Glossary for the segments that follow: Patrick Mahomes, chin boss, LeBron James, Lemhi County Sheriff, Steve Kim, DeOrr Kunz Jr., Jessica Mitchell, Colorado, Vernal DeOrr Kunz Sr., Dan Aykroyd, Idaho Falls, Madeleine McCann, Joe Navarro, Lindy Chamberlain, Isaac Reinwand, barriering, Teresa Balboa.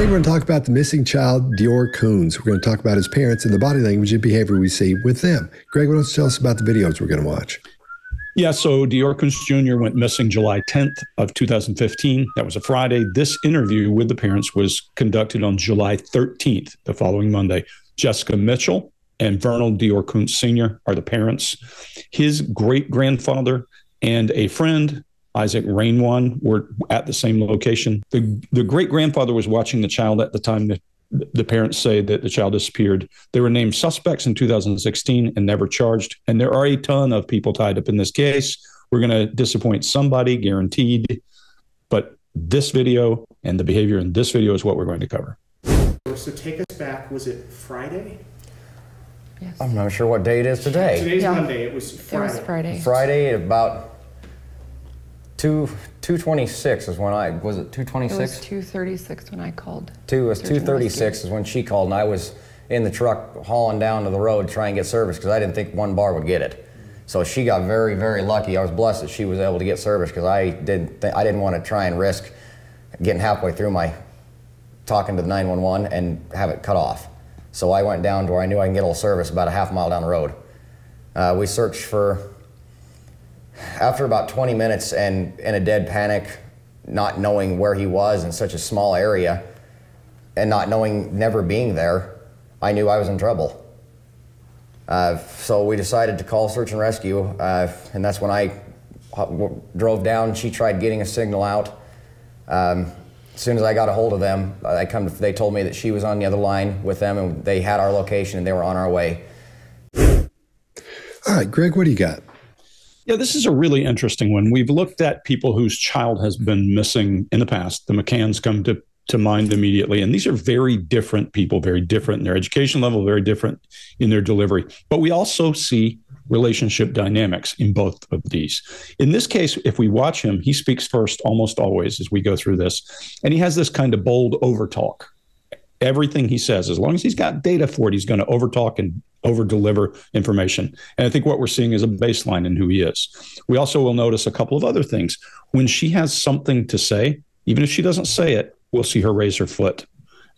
Today we're going to talk about the missing child, DeOrr Kunz. We're going to talk about his parents and the body language and behavior we see with them. Greg, what else tell us about the videos we're going to watch? Yeah, so DeOrr Kunz Jr. went missing July 10th of 2015. That was a Friday. This interview with the parents was conducted on July 13th, the following Monday. Jessica Mitchell and Vernal DeOrr Kunz Sr. are the parents. His great-grandfather and a friend, Isaac Reinwand, were at the same location. The great-grandfather was watching the child at the time that the parents say that the child disappeared. They were named suspects in 2016 and never charged. And there are a ton of people tied up in this case. We're going to disappoint somebody, guaranteed. But this video and the behavior in this video is what we're going to cover. So take us back. Was it Friday? Yes. I'm not sure what day it is today. Today's Monday. It was Friday. It was Friday. Friday at about 2:26 is when I, was it 2:26? It was 2:36 when I called. It was 2:36 is when she called, and I was in the truck hauling down to the road to try and get service because I didn't think one bar would get it. So she got very, very lucky. I was blessed that she was able to get service because I didn't want to try and risk getting halfway through my talking to the 911 and have it cut off. So I went down to where I knew I can get a little service about a half mile down the road. We searched for, after about 20 minutes and in a dead panic, not knowing where he was in such a small area and not knowing, never being there, I knew I was in trouble. So we decided to call search and rescue, and that's when I drove down. She tried getting a signal out. As soon as I got a hold of them, they told me that she was on the other line with them, and they had our location and they were on our way. All right, Greg, what do you got? Yeah, this is a really interesting one. We've looked at people whose child has been missing in the past. The McCanns come to mind immediately. And these are very different people, very different in their education level, very different in their delivery. But we also see relationship dynamics in both of these. In this case, if we watch him, he speaks first almost always as we go through this. And he has this kind of bold overtalk. Everything he says, as long as he's got data for it, he's going to overtalk and over-deliver information. And I think what we're seeing is a baseline in who he is. We also will notice a couple of other things. When she has something to say, even if she doesn't say it, we'll see her raise her foot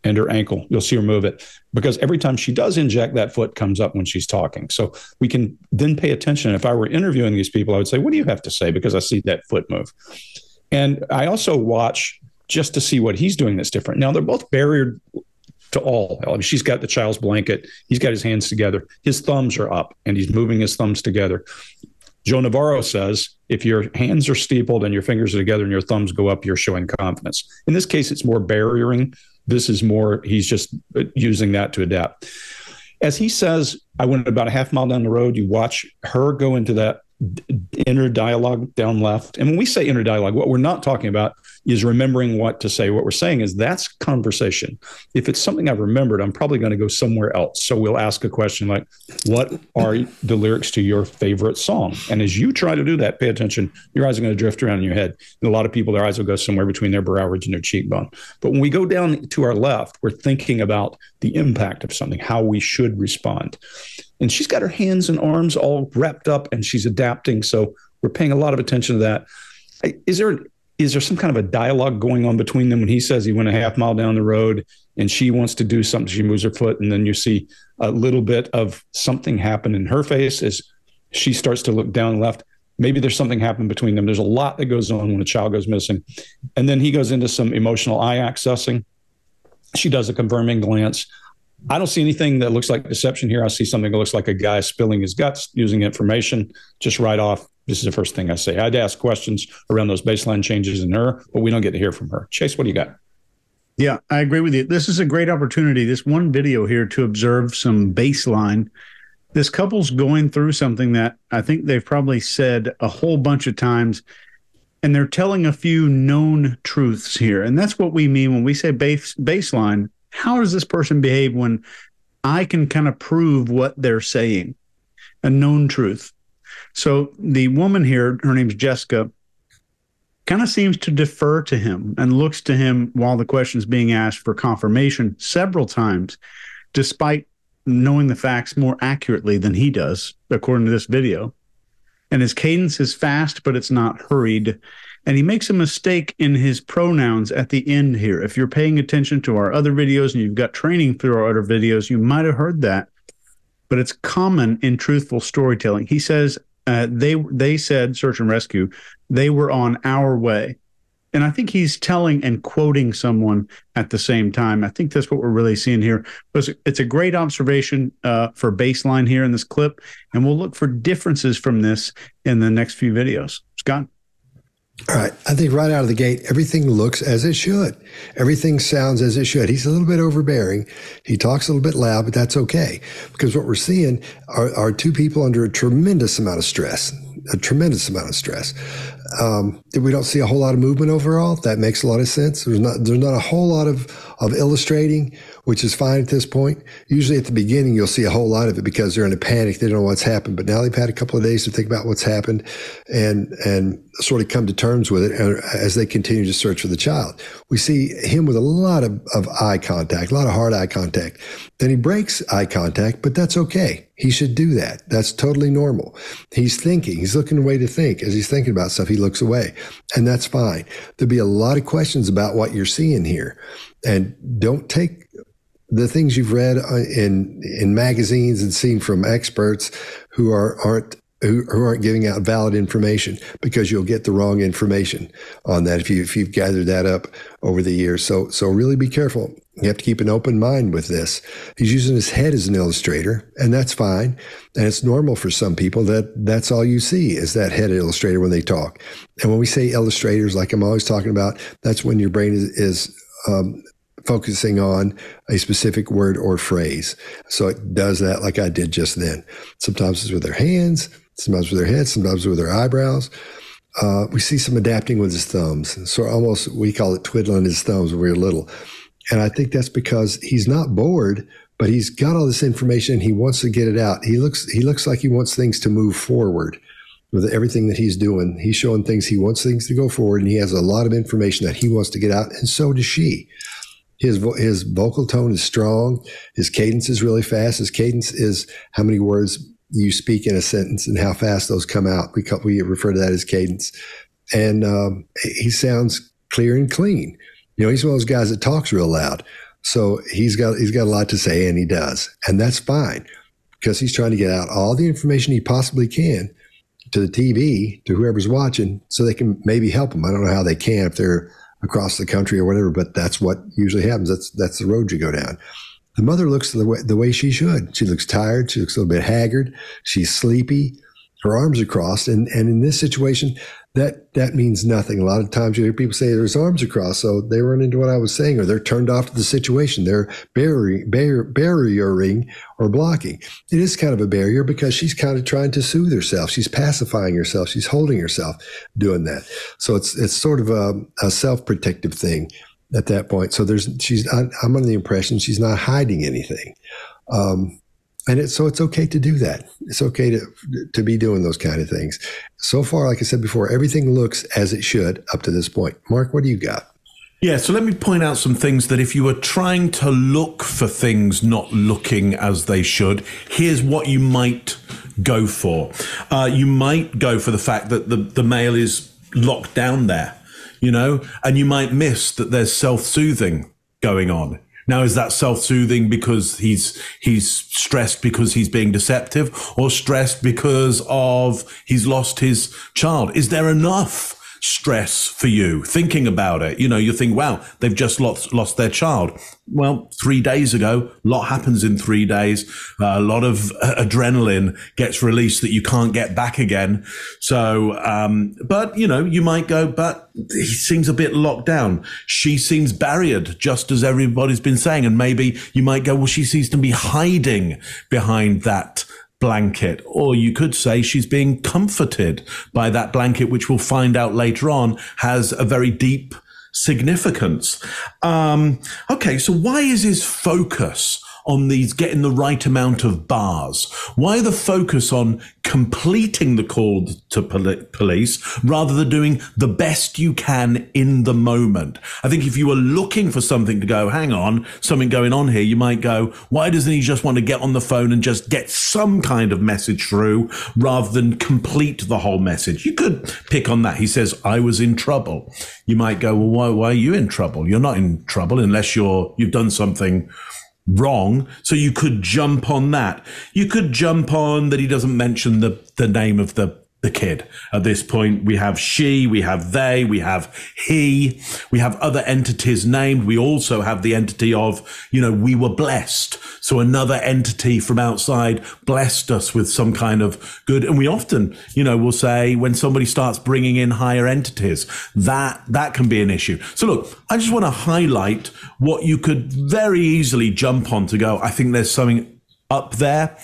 and her ankle. You'll see her move it. Because every time she does inject, that foot comes up when she's talking. So we can then pay attention. If I were interviewing these people, I would say, what do you have to say? Because I see that foot move. And I also watch just to see what he's doing that's different. Now, they're both barriered to all. I mean, she's got the child's blanket. He's got his hands together. His thumbs are up, and he's moving his thumbs together. Joe Navarro says, if your hands are steepled and your fingers are together and your thumbs go up, you're showing confidence. In this case, it's more barriering. This is more, he's just using that to adapt. As he says, I went about a half mile down the road. You watch her go into that inner dialogue down left. And when we say inner dialogue, what we're not talking about is remembering what to say. What we're saying is that's conversation. If it's something I've remembered, I'm probably going to go somewhere else. So we'll ask a question like, what are the lyrics to your favorite song? And as you try to do that, pay attention. Your eyes are going to drift around in your head. And a lot of people, their eyes will go somewhere between their brow ridge and their cheekbone. But when we go down to our left, we're thinking about the impact of something, how we should respond. And she's got her hands and arms all wrapped up, and she's adapting. So we're paying a lot of attention to that. Is there some kind of a dialogue going on between them when he says he went a half mile down the road and she wants to do something, she moves her foot, and then you see a little bit of something happen in her face as she starts to look down left. Maybe there's something happened between them. There's a lot that goes on when a child goes missing. And then he goes into some emotional eye accessing. She does a confirming glance. I don't see anything that looks like deception here. I see something that looks like a guy spilling his guts, using information just right off. This is the first thing I say. I'd ask questions around those baseline changes in her, but we don't get to hear from her. Chase, what do you got? Yeah, I agree with you. This is a great opportunity, this one video here, to observe some baseline. This couple's going through something that I think they've probably said a whole bunch of times, and they're telling a few known truths here. And that's what we mean when we say baseline. How does this person behave when I can kind of prove what they're saying? A known truth. So the woman here, her name's Jessica, kind of seems to defer to him and looks to him while the question's being asked for confirmation several times, despite knowing the facts more accurately than he does, according to this video. And his cadence is fast, but it's not hurried. And he makes a mistake in his pronouns at the end here. If you're paying attention to our other videos and you've got training through our other videos, you might have heard that. But it's common in truthful storytelling. He says, they said, search and rescue, they were on our way. And I think he's telling and quoting someone at the same time. I think that's what we're really seeing here. It's a great observation for baseline here in this clip, and we'll look for differences from this in the next few videos. Scott? All right. I think right out of the gate, everything looks as it should. Everything sounds as it should. He's a little bit overbearing. He talks a little bit loud, but that's okay, because what we're seeing are two people under a tremendous amount of stress. A tremendous amount of stress. We don't see a whole lot of movement overall. That makes a lot of sense. There's not a whole lot of illustrating, which is fine at this point. Usually at the beginning, you'll see a whole lot of it because they're in a panic. They don't know what's happened. But now they've had a couple of days to think about what's happened and sort of come to terms with it as they continue to search for the child. We see him with a lot of eye contact, a lot of hard eye contact. Then he breaks eye contact, but that's okay. He should do that. That's totally normal. He's thinking. He's looking away to think. As he's thinking about stuff, he looks away, and that's fine. There'll be a lot of questions about what you're seeing here, and don't take the things you've read in magazines and seen from experts who aren't giving out valid information, because you'll get the wrong information on that if you've gathered that up over the years. So really be careful. You have to keep an open mind with this. He's using his head as an illustrator, and that's fine. And it's normal for some people that's all you see is that head illustrator when they talk. And when we say illustrators, like I'm always talking about, that's when your brain is focusing on a specific word or phrase. So it does that like I did just then. Sometimes it's with their hands, sometimes with their head, sometimes with their eyebrows. We see some adapting with his thumbs. So almost, we call it twiddling his thumbs when we were little. And I think that's because he's not bored, but he's got all this information. He wants to get it out. He looks like he wants things to move forward with everything that he's doing. He's showing things. He wants things to go forward, and he has a lot of information that he wants to get out. And so does she. His vocal tone is strong. His cadence is really fast. His cadence is how many words you speak in a sentence and how fast those come out. We refer to that as cadence. And he sounds clear and clean. You know, he's one of those guys that talks real loud. So he's got a lot to say, and he does. And that's fine, because he's trying to get out all the information he possibly can to the TV, to whoever's watching, so they can maybe help him. I don't know how they can if they're across the country or whatever, but that's what usually happens. That's the road you go down. The mother looks the way she should. She looks tired. She looks a little bit haggard. She's sleepy. Her arms are crossed. And in this situation, that means nothing. A lot of times you hear people say there's arms across, so they run into what I was saying, or they're turned off to the situation. They're barriering or blocking. It is kind of a barrier, because she's kind of trying to soothe herself. She's pacifying herself. She's holding herself doing that. So it's sort of a self-protective thing at that point. So I'm under the impression she's not hiding anything. So it's okay to do that. It's okay to be doing those kind of things. So far, like I said before, everything looks as it should up to this point. Mark, what do you got? Yeah, so let me point out some things that if you were trying to look for things not looking as they should, here's what you might go for. You might go for the fact that the male is locked down there, you know, and you might miss that there's self-soothing going on. Now, is that self-soothing because he's stressed because he's being deceptive, or stressed because of he's lost his child? Is there enough stress for you thinking about it? You know, you think, wow, they've just lost their child. Well, 3 days ago, a lot happens in 3 days. A lot of adrenaline gets released that you can't get back again. So, but you know, you might go, but he seems a bit locked down. She seems barriered, just as everybody's been saying. And maybe you might go, well, she seems to be hiding behind that blanket, or you could say she's being comforted by that blanket, which we'll find out later on has a very deep significance. Okay, so why is his focus on these getting the right amount of bars? Why the focus on completing the call to police rather than doing the best you can in the moment? I think if you were looking for something to go, hang on, something going on here, you might go, why doesn't he just want to get on the phone and just get some kind of message through rather than complete the whole message? You could pick on that. He says, I was in trouble. You might go, well, why are you in trouble? You're not in trouble unless you've done something wrong. So you could jump on that. You could jump on that he doesn't mention the name of the kid. At this point, we have she, we have they, we have he, we have other entities named. We also have the entity of, we were blessed. So another entity from outside blessed us with some kind of good. And we often, will say when somebody starts bringing in higher entities, that can be an issue. So look, I just want to highlight what you could very easily jump on to go, I think there's something up there.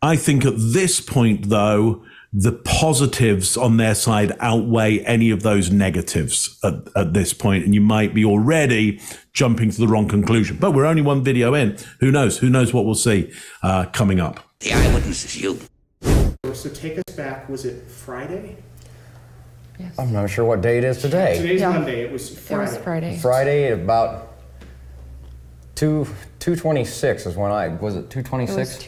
I think at this point, though, the positives on their side outweigh any of those negatives at this point. And you might be already jumping to the wrong conclusion. But we're only one video in. Who knows? Who knows what we'll see coming up? The eyewitness is you. So take us back. Was it Friday? Yes. I'm not sure what day it is today. Today's Monday. It was Friday. It was Friday. Friday at about 2:26 is when I, was it 2:26? It was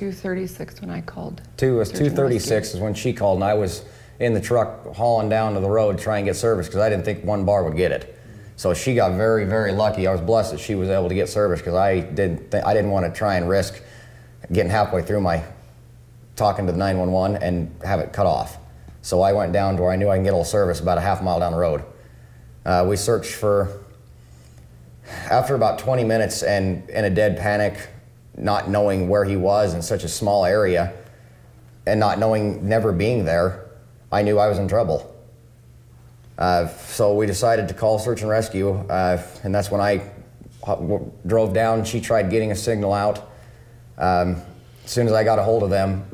2:36 when I called. It was 2:36 is when she called, and I was in the truck hauling down to the road to try and get service because I didn't think one bar would get it. So she got very, very lucky. I was blessed that she was able to get service because I didn't want to try and risk getting halfway through my talking to the 911 and have it cut off. So I went down to where I knew I can get a little service about a half mile down the road. We searched for, after about 20 minutes and in a dead panic, not knowing where he was in such a small area and never being there, I knew I was in trouble. So we decided to call search and rescue, and that's when I drove down. She tried getting a signal out. As soon as I got a hold of them,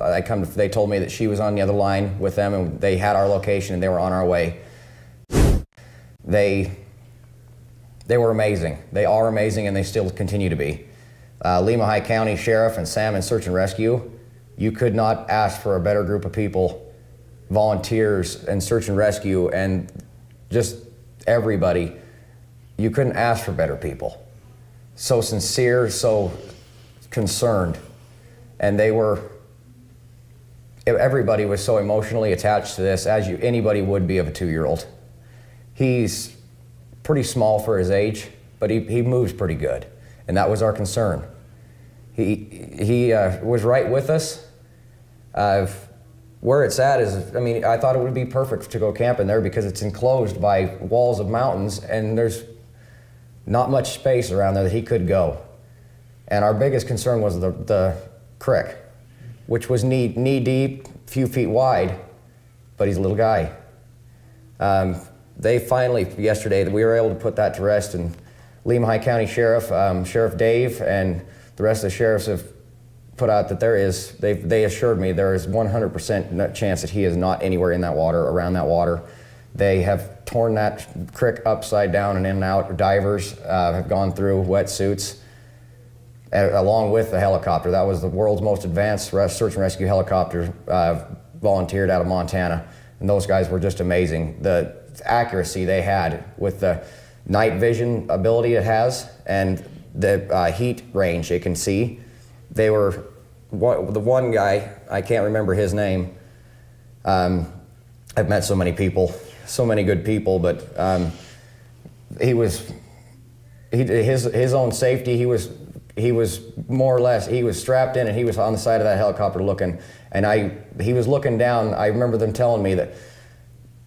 they told me that she was on the other line with them, and they had our location and they were on our way. They were amazing. They are amazing, and they still continue to be. Lemhi County Sheriff and Sam and Search and Rescue, you could not ask for a better group of people, volunteers and Search and Rescue and just everybody. You couldn't ask for better people. So sincere, so concerned. And they were, everybody was so emotionally attached to this as anybody would be of a 2-year-old. He's pretty small for his age, but he moves pretty good, and that was our concern. He was right with us. Where it's at is, I thought it would be perfect to go camping there because it's enclosed by walls of mountains, and there's not much space around there that he could go. And our biggest concern was the creek, which was knee deep, a few feet wide, but he's a little guy. They finally, yesterday, we were able to put that to rest, and Lemhi County Sheriff, Sheriff Dave, and the rest of the sheriffs have put out that they assured me there is 100% chance that he is not anywhere in that water, around that water. They have torn that creek upside down and in and out. Divers have gone through wetsuits, along with the helicopter. That was the world's most advanced search and rescue helicopter, volunteered out of Montana, and those guys were just amazing. The accuracy they had with the night vision ability it has and the heat range it can see. They were, the one guy, I can't remember his name. I've met so many people, so many good people, but his own safety, he was more or less, he was strapped in and he was on the side of that helicopter looking, and he was looking down. I remember them telling me that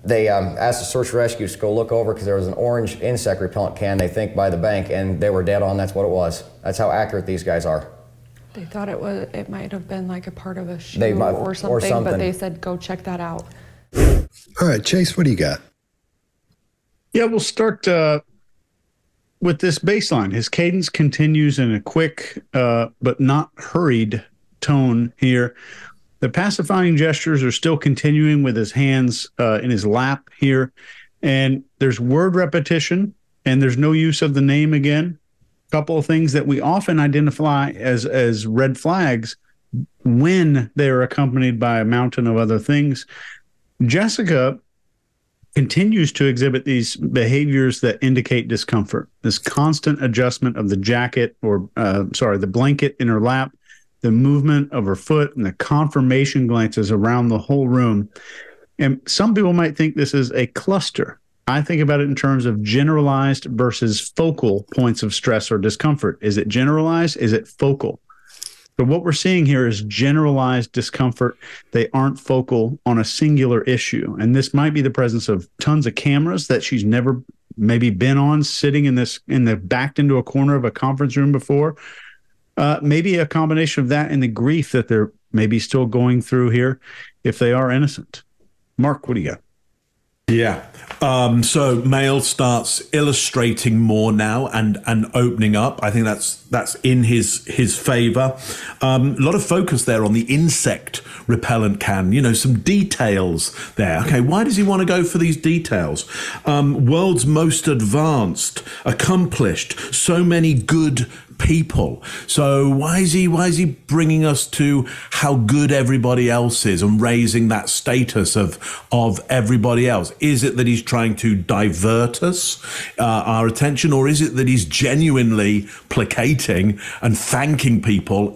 they asked the search rescue to go look over because there was an orange insect repellent can, they think, by the bank, and they were dead on. That's what it was. That's how accurate these guys are. They thought it was. It might have been like a part of a shoe or something, but they said, go check that out. All right, Chase, what do you got? Yeah, we'll start with this bass line. His cadence continues in a quick but not hurried tone here. The pacifying gestures are still continuing with his hands in his lap here. And there's word repetition, and there's no use of the name again. couple of things that we often identify as red flags when they are accompanied by a mountain of other things. Jessica continues to exhibit these behaviors that indicate discomfort, this constant adjustment of the jacket or, the blanket in her lap, the movement of her foot, and the confirmation glances around the whole room. And some people might think this is a cluster. I think about it in terms of generalized versus focal points of stress or discomfort. Is it generalized? Is it focal? So what we're seeing here is generalized discomfort. They aren't focal on a singular issue. And this might be the presence of tons of cameras that she's never maybe been on, sitting backed into a corner of a conference room before. Maybe a combination of that and the grief that they're maybe still going through here if they are innocent. Mark, what do you got? Yeah. So Mail starts illustrating more now and opening up. I think that's in his favor. A lot of focus there on the insect repellent can, some details there. Okay, why does he want to go for these details? World's most advanced, accomplished, so many good people. So why is he bringing us to how good everybody else is and raising that status of everybody else? Is it that he's trying to divert us, our attention, or is it that he's genuinely placating and thanking people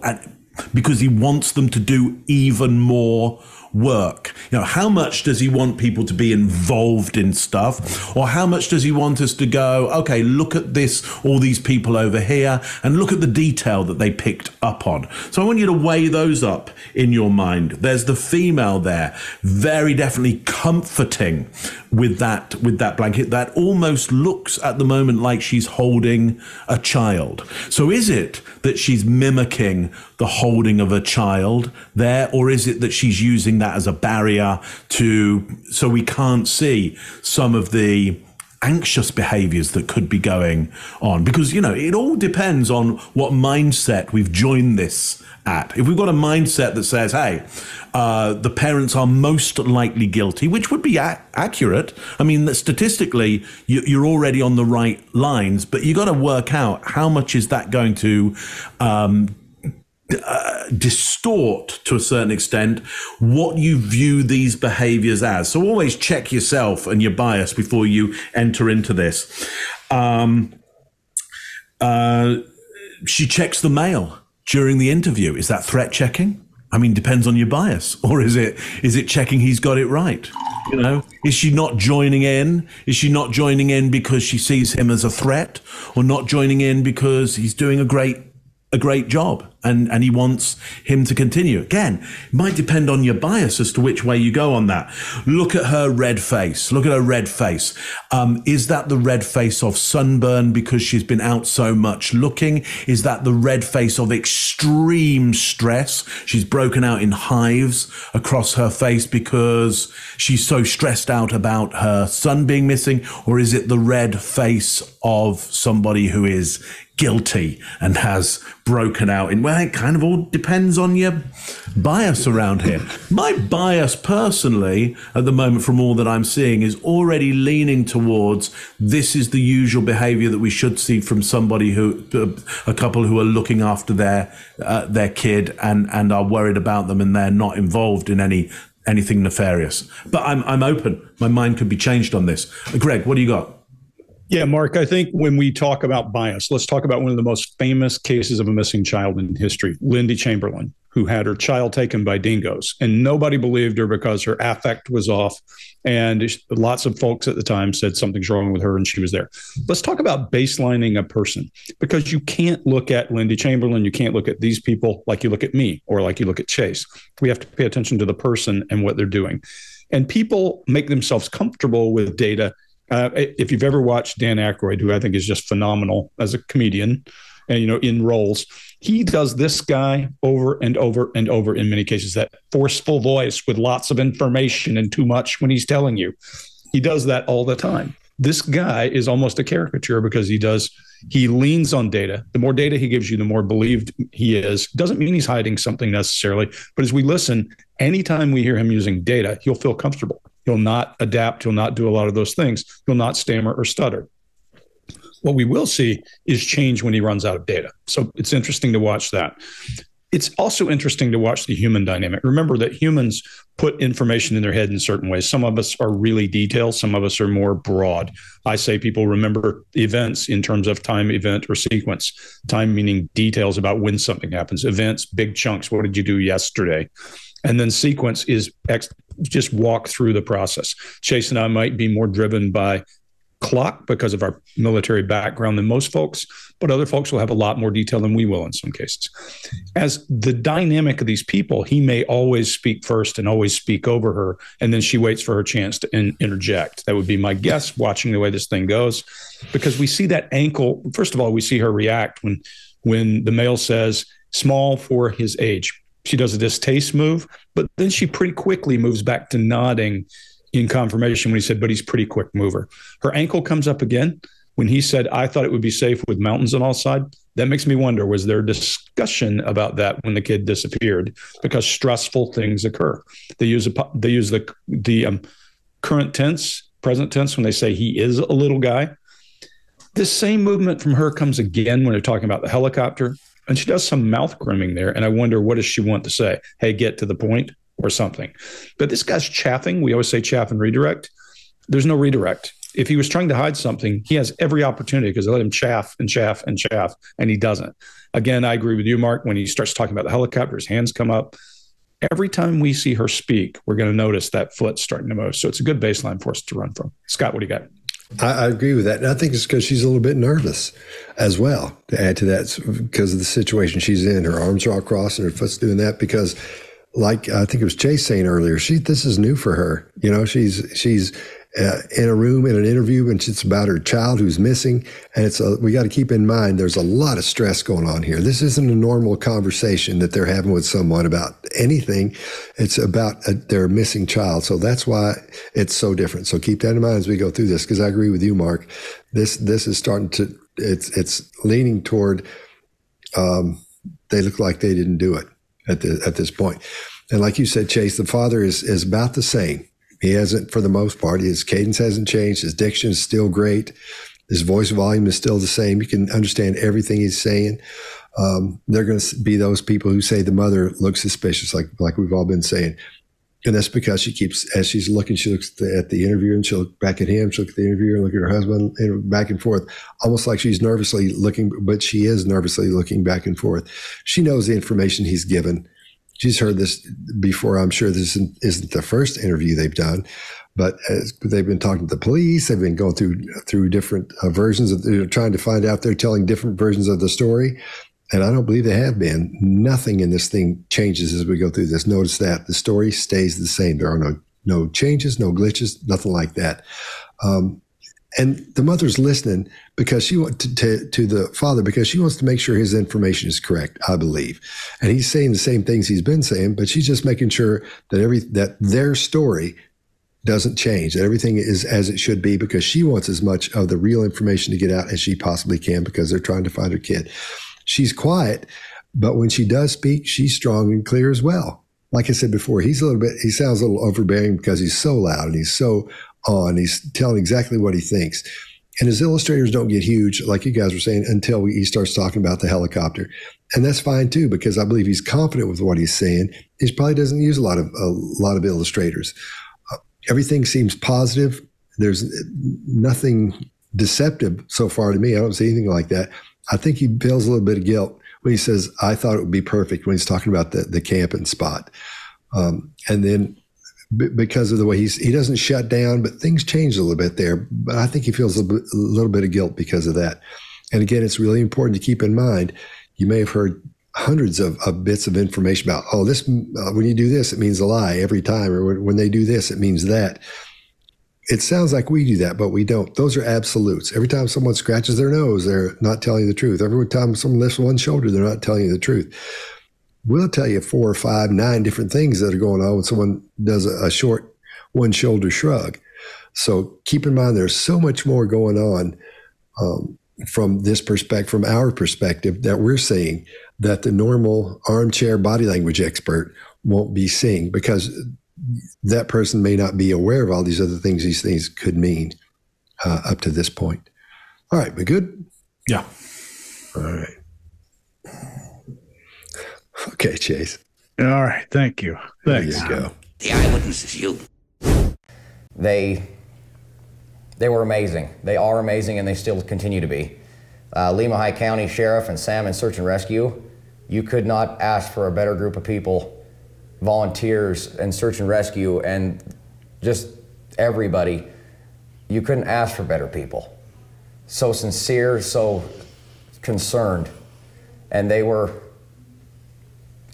because he wants them to do even more work? How much does he want people to be involved in stuff, or how much does he want us to go, okay, look at this, all these people over here, and look at the detail that they picked up on? So I want you to weigh those up in your mind. There's the female there, very definitely comforting with that blanket that almost looks at the moment like she's holding a child. So is it that she's mimicking the holding of a child there, or is it that she's using that as a barrier so we can't see some of the anxious behaviors that could be going on? Because, it all depends on what mindset we've joined this at. If we've got a mindset that says, hey, the parents are most likely guilty, which would be accurate. I mean, statistically, you're already on the right lines, but you got to work out how much is that going to distort to a certain extent what you view these behaviors as. So always check yourself and your bias before you enter into this. She checks the mail during the interview. Is that threat checking? I mean, depends on your bias. Or is it checking he's got it right? Is she not joining in? Is she not joining in because she sees him as a threat, or not joining in because he's doing a great job and he wants him to continue? Again, it might depend on your bias as to which way you go on that. Look at her red face. Is that the red face of sunburn because she's been out so much looking? Is that the red face of extreme stress? She's broken out in hives across her face because she's so stressed out about her son being missing? Or is it the red face of somebody who is guilty and has broken out in, well, it kind of all depends on your bias around here. My bias personally at the moment, from all that I'm seeing, is already leaning towards this is the usual behavior that we should see from somebody a couple who are looking after their kid and are worried about them, and they're not involved in anything nefarious. But I'm open. My mind could be changed on this. Greg, what do you got? Yeah, Mark, I think when we talk about bias, let's talk about one of the most famous cases of a missing child in history, Lindy Chamberlain, who had her child taken by dingoes. And nobody believed her because her affect was off. And lots of folks at the time said something's wrong with her, and she was there. Let's talk about baselining a person, because you can't look at Lindy Chamberlain. You can't look at these people like you look at me or like you look at Chase. We have to pay attention to the person and what they're doing. And people make themselves comfortable with data. If you've ever watched Dan Aykroyd, who I think is just phenomenal as a comedian and, in roles, he does this guy over and over and over in many cases, that forceful voice with lots of information and too much when he's telling you. He does that all the time. This guy is almost a caricature because he leans on data. The more data he gives you, the more believed he is. Doesn't mean he's hiding something necessarily, but as we listen, anytime we hear him using data, he'll feel comfortable. He'll not adapt. He'll not do a lot of those things. He'll not stammer or stutter. What we will see is change when he runs out of data. So it's interesting to watch that. It's also interesting to watch the human dynamic. Remember that humans put information in their head in certain ways. Some of us are really detailed. Some of us are more broad. I say people remember events in terms of time, event, or sequence. Time meaning details about when something happens. Events, big chunks. What did you do yesterday? And then sequence is just walk through the process. Chase and I might be more driven by clock because of our military background than most folks, but other folks will have a lot more detail than we will in some cases. As the dynamic of these people, he may always speak first and always speak over her, and then she waits for her chance to interject. That would be my guess, watching the way this thing goes, because we see that ankle. First of all, we see her react when the male says small for his age. She does a distaste move, but then she pretty quickly moves back to nodding in confirmation when he said, but he's pretty quick mover. Her ankle comes up again. When he said, I thought it would be safe with mountains on all sides, that makes me wonder, was there a discussion about that when the kid disappeared? Because stressful things occur. They use the current tense, present tense, when they say he is a little guy. This same movement from her comes again when they're talking about the helicopter, and she does some mouth grooming there. And I wonder, what does she want to say? Hey, get to the point, or something. But this guy's chaffing. We always say chaff and redirect. There's no redirect. If he was trying to hide something, he has every opportunity because they let him chaff and chaff and chaff, and he doesn't. Again, I agree with you, Mark. When he starts talking about the helicopter, his hands come up. Every time we see her speak, we're going to notice that foot starting to move. So it's a good baseline for us to run from. Scott, what do you got? I agree with that. And I think it's because she's a little bit nervous as well, to add to that, because of the situation she's in. Her arms are all crossed and her foot's doing that because, like I think it was Chase saying earlier, this is new for her. You know, she's in a room in an interview and it's about her child who's missing. And we got to keep in mind, there's a lot of stress going on here. This isn't a normal conversation that they're having with someone about anything. It's about their missing child. So that's why it's so different. So keep that in mind as we go through this, because I agree with you, Mark. This is starting to, it's leaning toward, they look like they didn't do it at this point. And like you said, Chase, the father is about the same. He hasn't, for the most part, his cadence hasn't changed. His diction is still great. His voice volume is still the same. You can understand everything he's saying. They're going to be those people who say the mother looks suspicious, like we've all been saying. And that's because she keeps, as she's looking, she looks at the interviewer and she'll look back at him. She'll look at the interviewer and look at her husband and back and forth, almost like she's nervously looking, but she is nervously looking back and forth. She knows the information he's given. She's heard this before. I'm sure this isn't the first interview they've done, but as they've been talking to the police. They've been going through different versions of, they're trying to find out, they're telling different versions of the story. And I don't believe they have been. Nothing in this thing changes as we go through this. Notice that the story stays the same. There are no changes, no glitches, nothing like that. And the mother's listening because she wants to the father, because she wants to make sure his information is correct, I believe. And he's saying the same things he's been saying, but she's just making sure that that their story doesn't change, that everything is as it should be, because she wants as much of the real information to get out as she possibly can, because they're trying to find her kid. She's quiet, but when she does speak, she's strong and clear as well. Like I said before, he sounds a little overbearing because he's so loud and he's so on. He's telling exactly what he thinks. And his illustrators don't get huge, like you guys were saying, until he starts talking about the helicopter. And that's fine too, because I believe he's confident with what he's saying. He probably doesn't use a lot of illustrators. Everything seems positive. There's nothing deceptive so far to me. I don't see anything like that. I think he feels a little bit of guilt when he says, I thought it would be perfect, when he's talking about the camping spot. And then because of the way he doesn't shut down, but things change a little bit there. But I think he feels a little bit of guilt because of that. And again, it's really important to keep in mind, you may have heard hundreds of bits of information about, oh, this when you do this, it means a lie every time. Or when they do this, it means that. It sounds like we do that, but we don't. Those are absolutes. Every time someone scratches their nose, they're not telling you the truth. Every time someone lifts one shoulder, they're not telling you the truth. We'll tell you 4 or 5, 9 different things that are going on when someone does a short one-shoulder shrug. So keep in mind, there's so much more going on from our perspective, that we're seeing that the normal armchair body language expert won't be seeing, because that person may not be aware of all these other things could mean up to this point. All right, we good? Yeah. All right. Okay, Chase. All right, thank you. Thanks. There you go. The eyewitness is you. They were amazing. They are amazing, and they still continue to be. Lemhi County Sheriff and Salmon Search and Rescue, you could not ask for a better group of people, volunteers and search and rescue and just everybody. You couldn't ask for better people. So sincere, so concerned. And they were,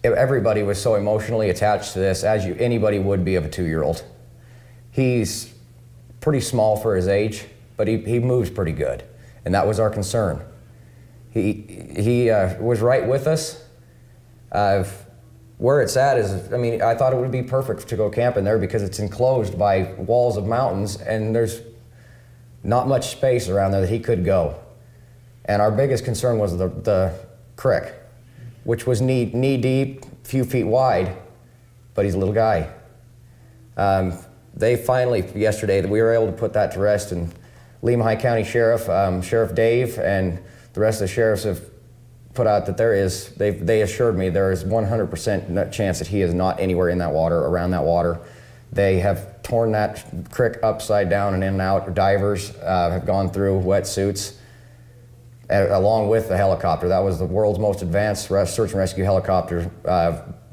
everybody was so emotionally attached to this, as you, anybody would be of a 2-year-old. He's pretty small for his age, but he moves pretty good. And that was our concern. He was right with us. Where it's at is, I mean, I thought it would be perfect to go camping there because it's enclosed by walls of mountains and there's not much space around there that he could go. And our biggest concern was the creek, which was knee deep, few feet wide, but he's a little guy. They finally, yesterday, we were able to put that to rest, and Lemhi County Sheriff, Sheriff Dave, and the rest of the sheriffs have put out that there is, they assured me there is 100% chance that he is not anywhere in that water, around that water. They have torn that creek upside down and in and out. Divers have gone through wetsuits along with the helicopter. That was the world's most advanced search and rescue helicopter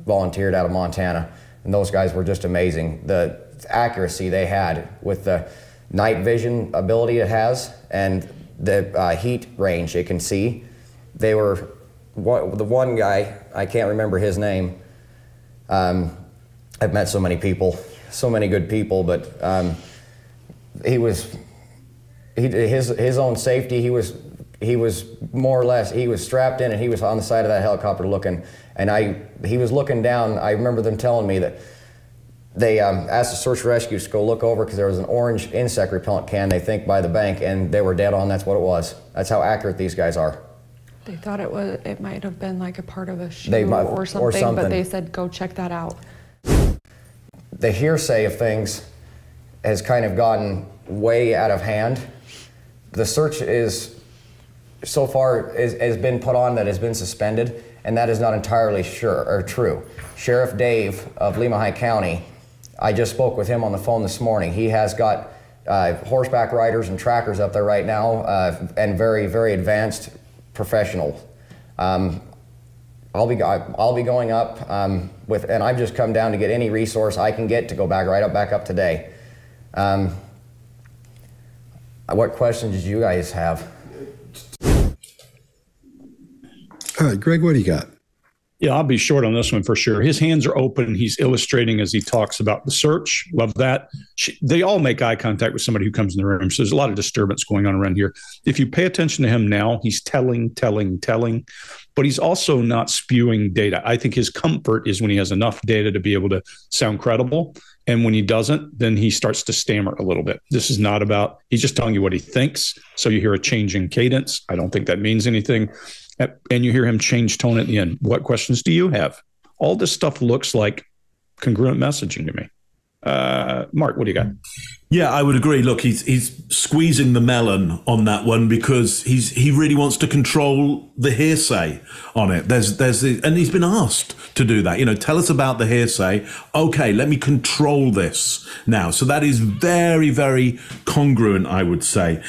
volunteered out of Montana. And those guys were just amazing. The accuracy they had with the night vision ability it has and the heat range it can see. They were, the one guy, I can't remember his name. I've met so many people, so many good people, but he was, his own safety, he was more or less, he was strapped in and he was on the side of that helicopter looking, and he was looking down. I remember them telling me that they asked the search rescue to go look over because there was an orange insect repellent can, they think, by the bank, and they were dead on. That's what it was. That's how accurate these guys are. They thought it was. It might have been like a part of a shoe or something, but they said, go check that out. The hearsay of things has kind of gotten way out of hand. The search is, so far, has been put on that has been suspended, and that is not entirely sure or true. Sheriff Dave of Lemhi County, I just spoke with him on the phone this morning. He has got horseback riders and trackers up there right now and very, very advanced professional. I'll be going up with, and I've just come down to get any resource I can get to go back up today. What questions did you guys have? All right, Greg, what do you got? Yeah, I'll be short on this one for sure. His hands are open. He's illustrating as he talks about the search. Love that. They all make eye contact with somebody who comes in the room. So there's a lot of disturbance going on around here. If you pay attention to him now, he's telling, but he's also not spewing data. I think his comfort is when he has enough data to be able to sound credible. And when he doesn't, then he starts to stammer a little bit. This is not about, he's just telling you what he thinks. So you hear a change in cadence. I don't think that means anything. And you hear him change tone at the end. What questions do you have? All this stuff looks like congruent messaging to me. Mark, what do you got? Yeah, I would agree. Look, he's squeezing the melon on that one because he really wants to control the hearsay on it. And he's been asked to do that. You know, tell us about the hearsay. Okay, let me control this now. So that is very, very congruent, I would say.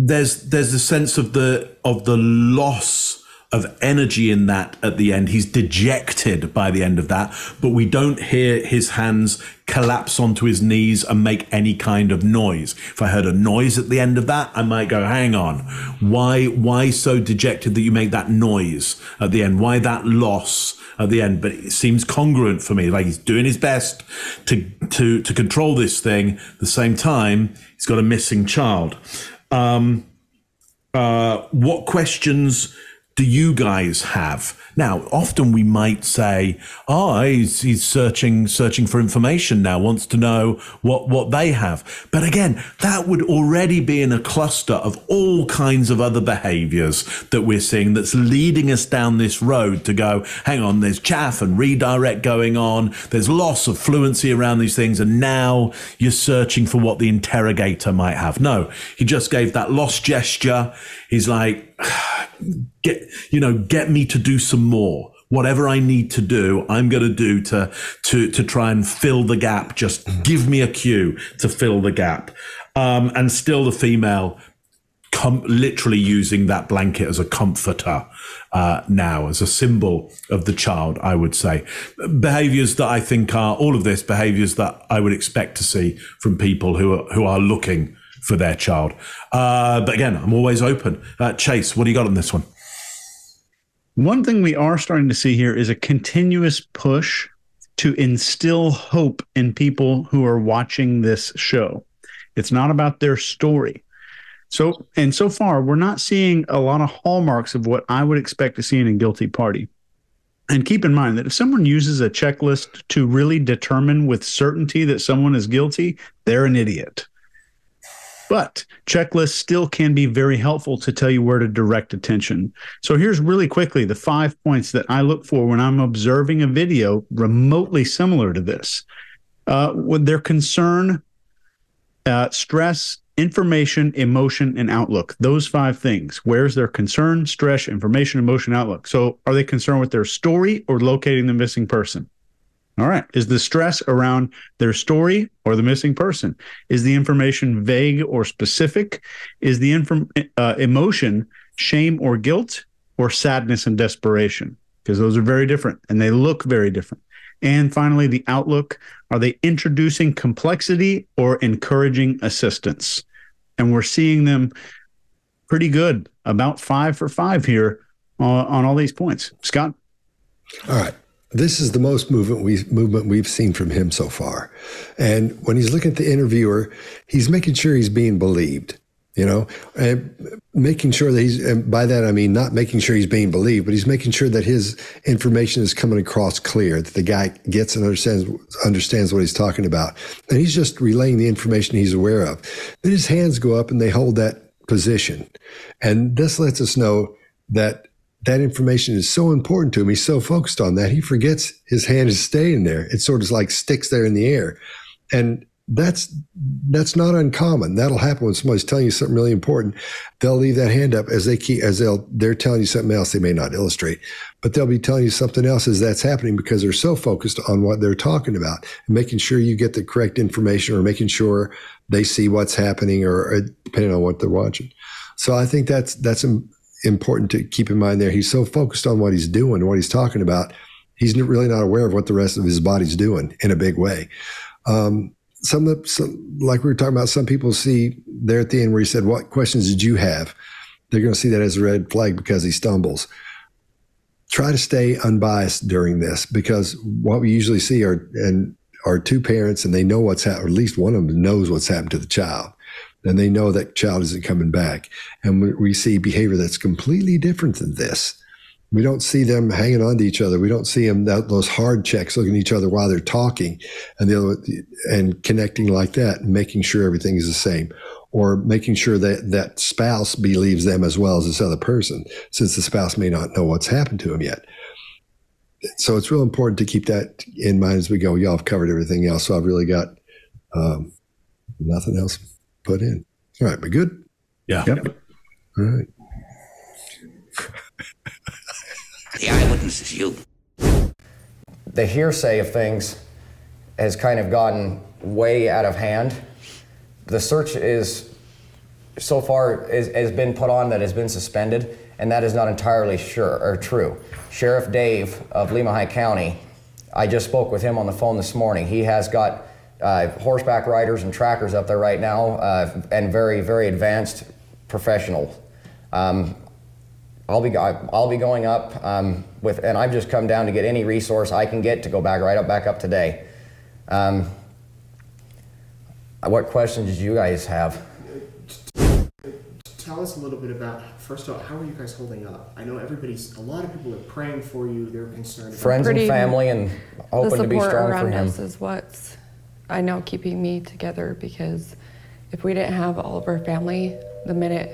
There's the sense of the loss of energy in that at the end. He's dejected by the end of that, but we don't hear his hands collapse onto his knees and make any kind of noise. If I heard a noise at the end of that, I might go, hang on, why so dejected that you make that noise at the end? Why that loss at the end? But it seems congruent for me, like he's doing his best to control this thing. At the same time, he's got a missing child. What questions do you guys have? Now, often we might say, oh, he's searching for information now, wants to know what they have. But again, that would already be in a cluster of all kinds of other behaviors that we're seeing that's leading us down this road to go, hang on, there's chaff and redirect going on, there's loss of fluency around these things, and now you're searching for what the interrogator might have. No, he just gave that lost gesture. He's like, get me to do some more. Whatever I need to do, I'm going to do to try and fill the gap. Just give me a cue to fill the gap. And still the female literally using that blanket as a comforter now, as a symbol of the child, I would say. Behaviours that I think are, all of this, behaviours that I would expect to see from people who are looking for their child. But again, I'm always open. Chase, what do you got on this one? One thing we are starting to see here is a continuous push to instill hope in people who are watching this show. It's not about their story. So far, we're not seeing a lot of hallmarks of what I would expect to see in a guilty party. And keep in mind that if someone uses a checklist to really determine with certainty that someone is guilty, they're an idiot. But checklists still can be very helpful to tell you where to direct attention. So here's really quickly the 5 points that I look for when I'm observing a video remotely similar to this. With their concern, stress, information, emotion, and outlook. Those 5 things. Where's their concern, stress, information, emotion, outlook? So are they concerned with their story or locating the missing person? All right. Is the stress around their story or the missing person? Is the information vague or specific? Is the emotion shame or guilt or sadness and desperation? Because those are very different and they look very different. And finally, the outlook. Are they introducing complexity or encouraging assistance? And we're seeing them pretty good, about 5 for 5 here on all these points. Scott? All right. This is the most movement we've seen from him so far. And when he's looking at the interviewer, he's making sure he's being believed, and making sure that he's, and by that I mean not making sure he's being believed, but he's making sure that his information is coming across clear, that the guy gets and understands what he's talking about. And he's just relaying the information he's aware of. Then his hands go up and they hold that position. And this lets us know that information is so important to him. He's so focused on that, he forgets his hand is staying there. It sort of like sticks there in the air. And that's not uncommon. That'll happen when somebody's telling you something really important. They'll leave that hand up as they're telling you something else they may not illustrate, but they'll be telling you something else as that's happening because they're so focused on what they're talking about and making sure you get the correct information or making sure they see what's happening or depending on what they're watching. So I think that's important to keep in mind there. He's so focused on what he's doing, what he's talking about, he's really not aware of what the rest of his body's doing in a big way. Like we were talking about, some people see there at the end where he said, what questions did you have? They're going to see that as a red flag because he stumbles. Try to stay unbiased during this because what we usually see are two parents and they know what's happened, or at least one of them knows what's happened to the child. And they know that child isn't coming back. And we see behavior that's completely different than this. We don't see them hanging on to each other. We don't see them, those hard checks, looking at each other while they're talking and connecting like that and making sure everything is the same, or making sure that spouse believes them as well as this other person, since the spouse may not know what's happened to him yet. So it's real important to keep that in mind as we go. Y'all have covered everything else, so I've really got nothing else put in. All right, we good? Yeah. Yep. All right. The eyewitness is you. The hearsay of things has kind of gotten way out of hand. The search is so far has been put on that has been suspended, and that is not entirely sure or true. Sheriff Dave of Lemhi County, I just spoke with him on the phone this morning. He has got horseback riders and trackers up there right now, and very, very advanced professionals. I'll be going up and I've just come down to get any resource I can get to go back up today. What questions did you guys have? tell us a little bit about, first off, how are you guys holding up? I know everybody's, a lot of people are praying for you. They're concerned about friends and family and hoping to be strong for him. The support around us is what's, I know, keeping me together, because if we didn't have all of our family, the minute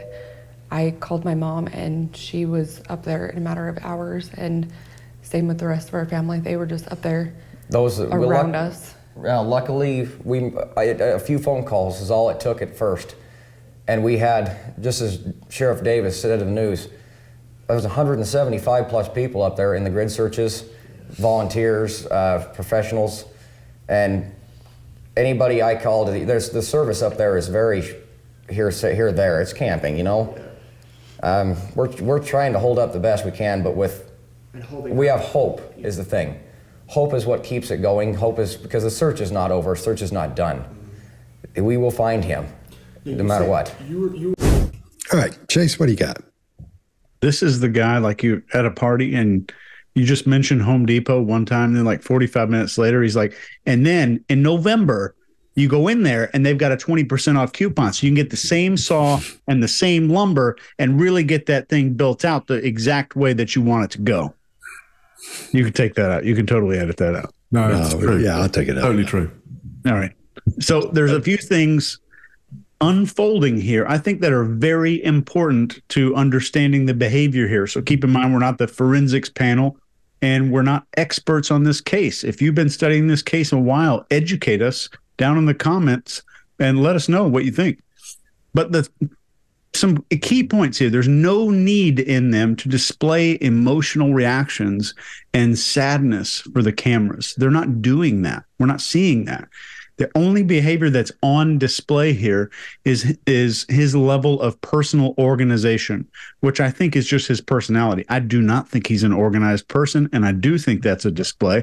I called my mom and she was up there in a matter of hours, and same with the rest of our family, they were just up there around us. Luckily, a few phone calls is all it took at first. And we had, just as Sheriff Davis said in the news, there was 175 plus people up there in the grid searches, volunteers, professionals, and anybody I called. There's the service up there is very here there. It's camping, you know. We're trying to hold up the best we can, but we have hope is the thing. Hope is what keeps it going. Hope is because the search is not over. Search is not done. We will find him. No matter what. All right, Chase, what do you got? This is the guy, like, you at a party and you just mentioned Home Depot one time, and then like 45 minutes later, he's like, and then in November, you go in there and they've got a 20% off coupon. So you can get the same saw and the same lumber and really get that thing built out the exact way that you want it to go. You can take that out. You can totally edit that out. No, that's true. Yeah, I'll take it out. Totally true. All right. So there's a few things unfolding here, I think, that are very important to understanding the behavior here. So keep in mind, we're not the forensics panel and we're not experts on this case. If you've been studying this case a while, educate us down in the comments and let us know what you think. But some key points here: there's no need in them to display emotional reactions and sadness for the cameras. They're not doing that. We're not seeing that. The only behavior that's on display here is his level of personal organization, which I think is just his personality. I do not think he's an organized person, and I do think that's a display.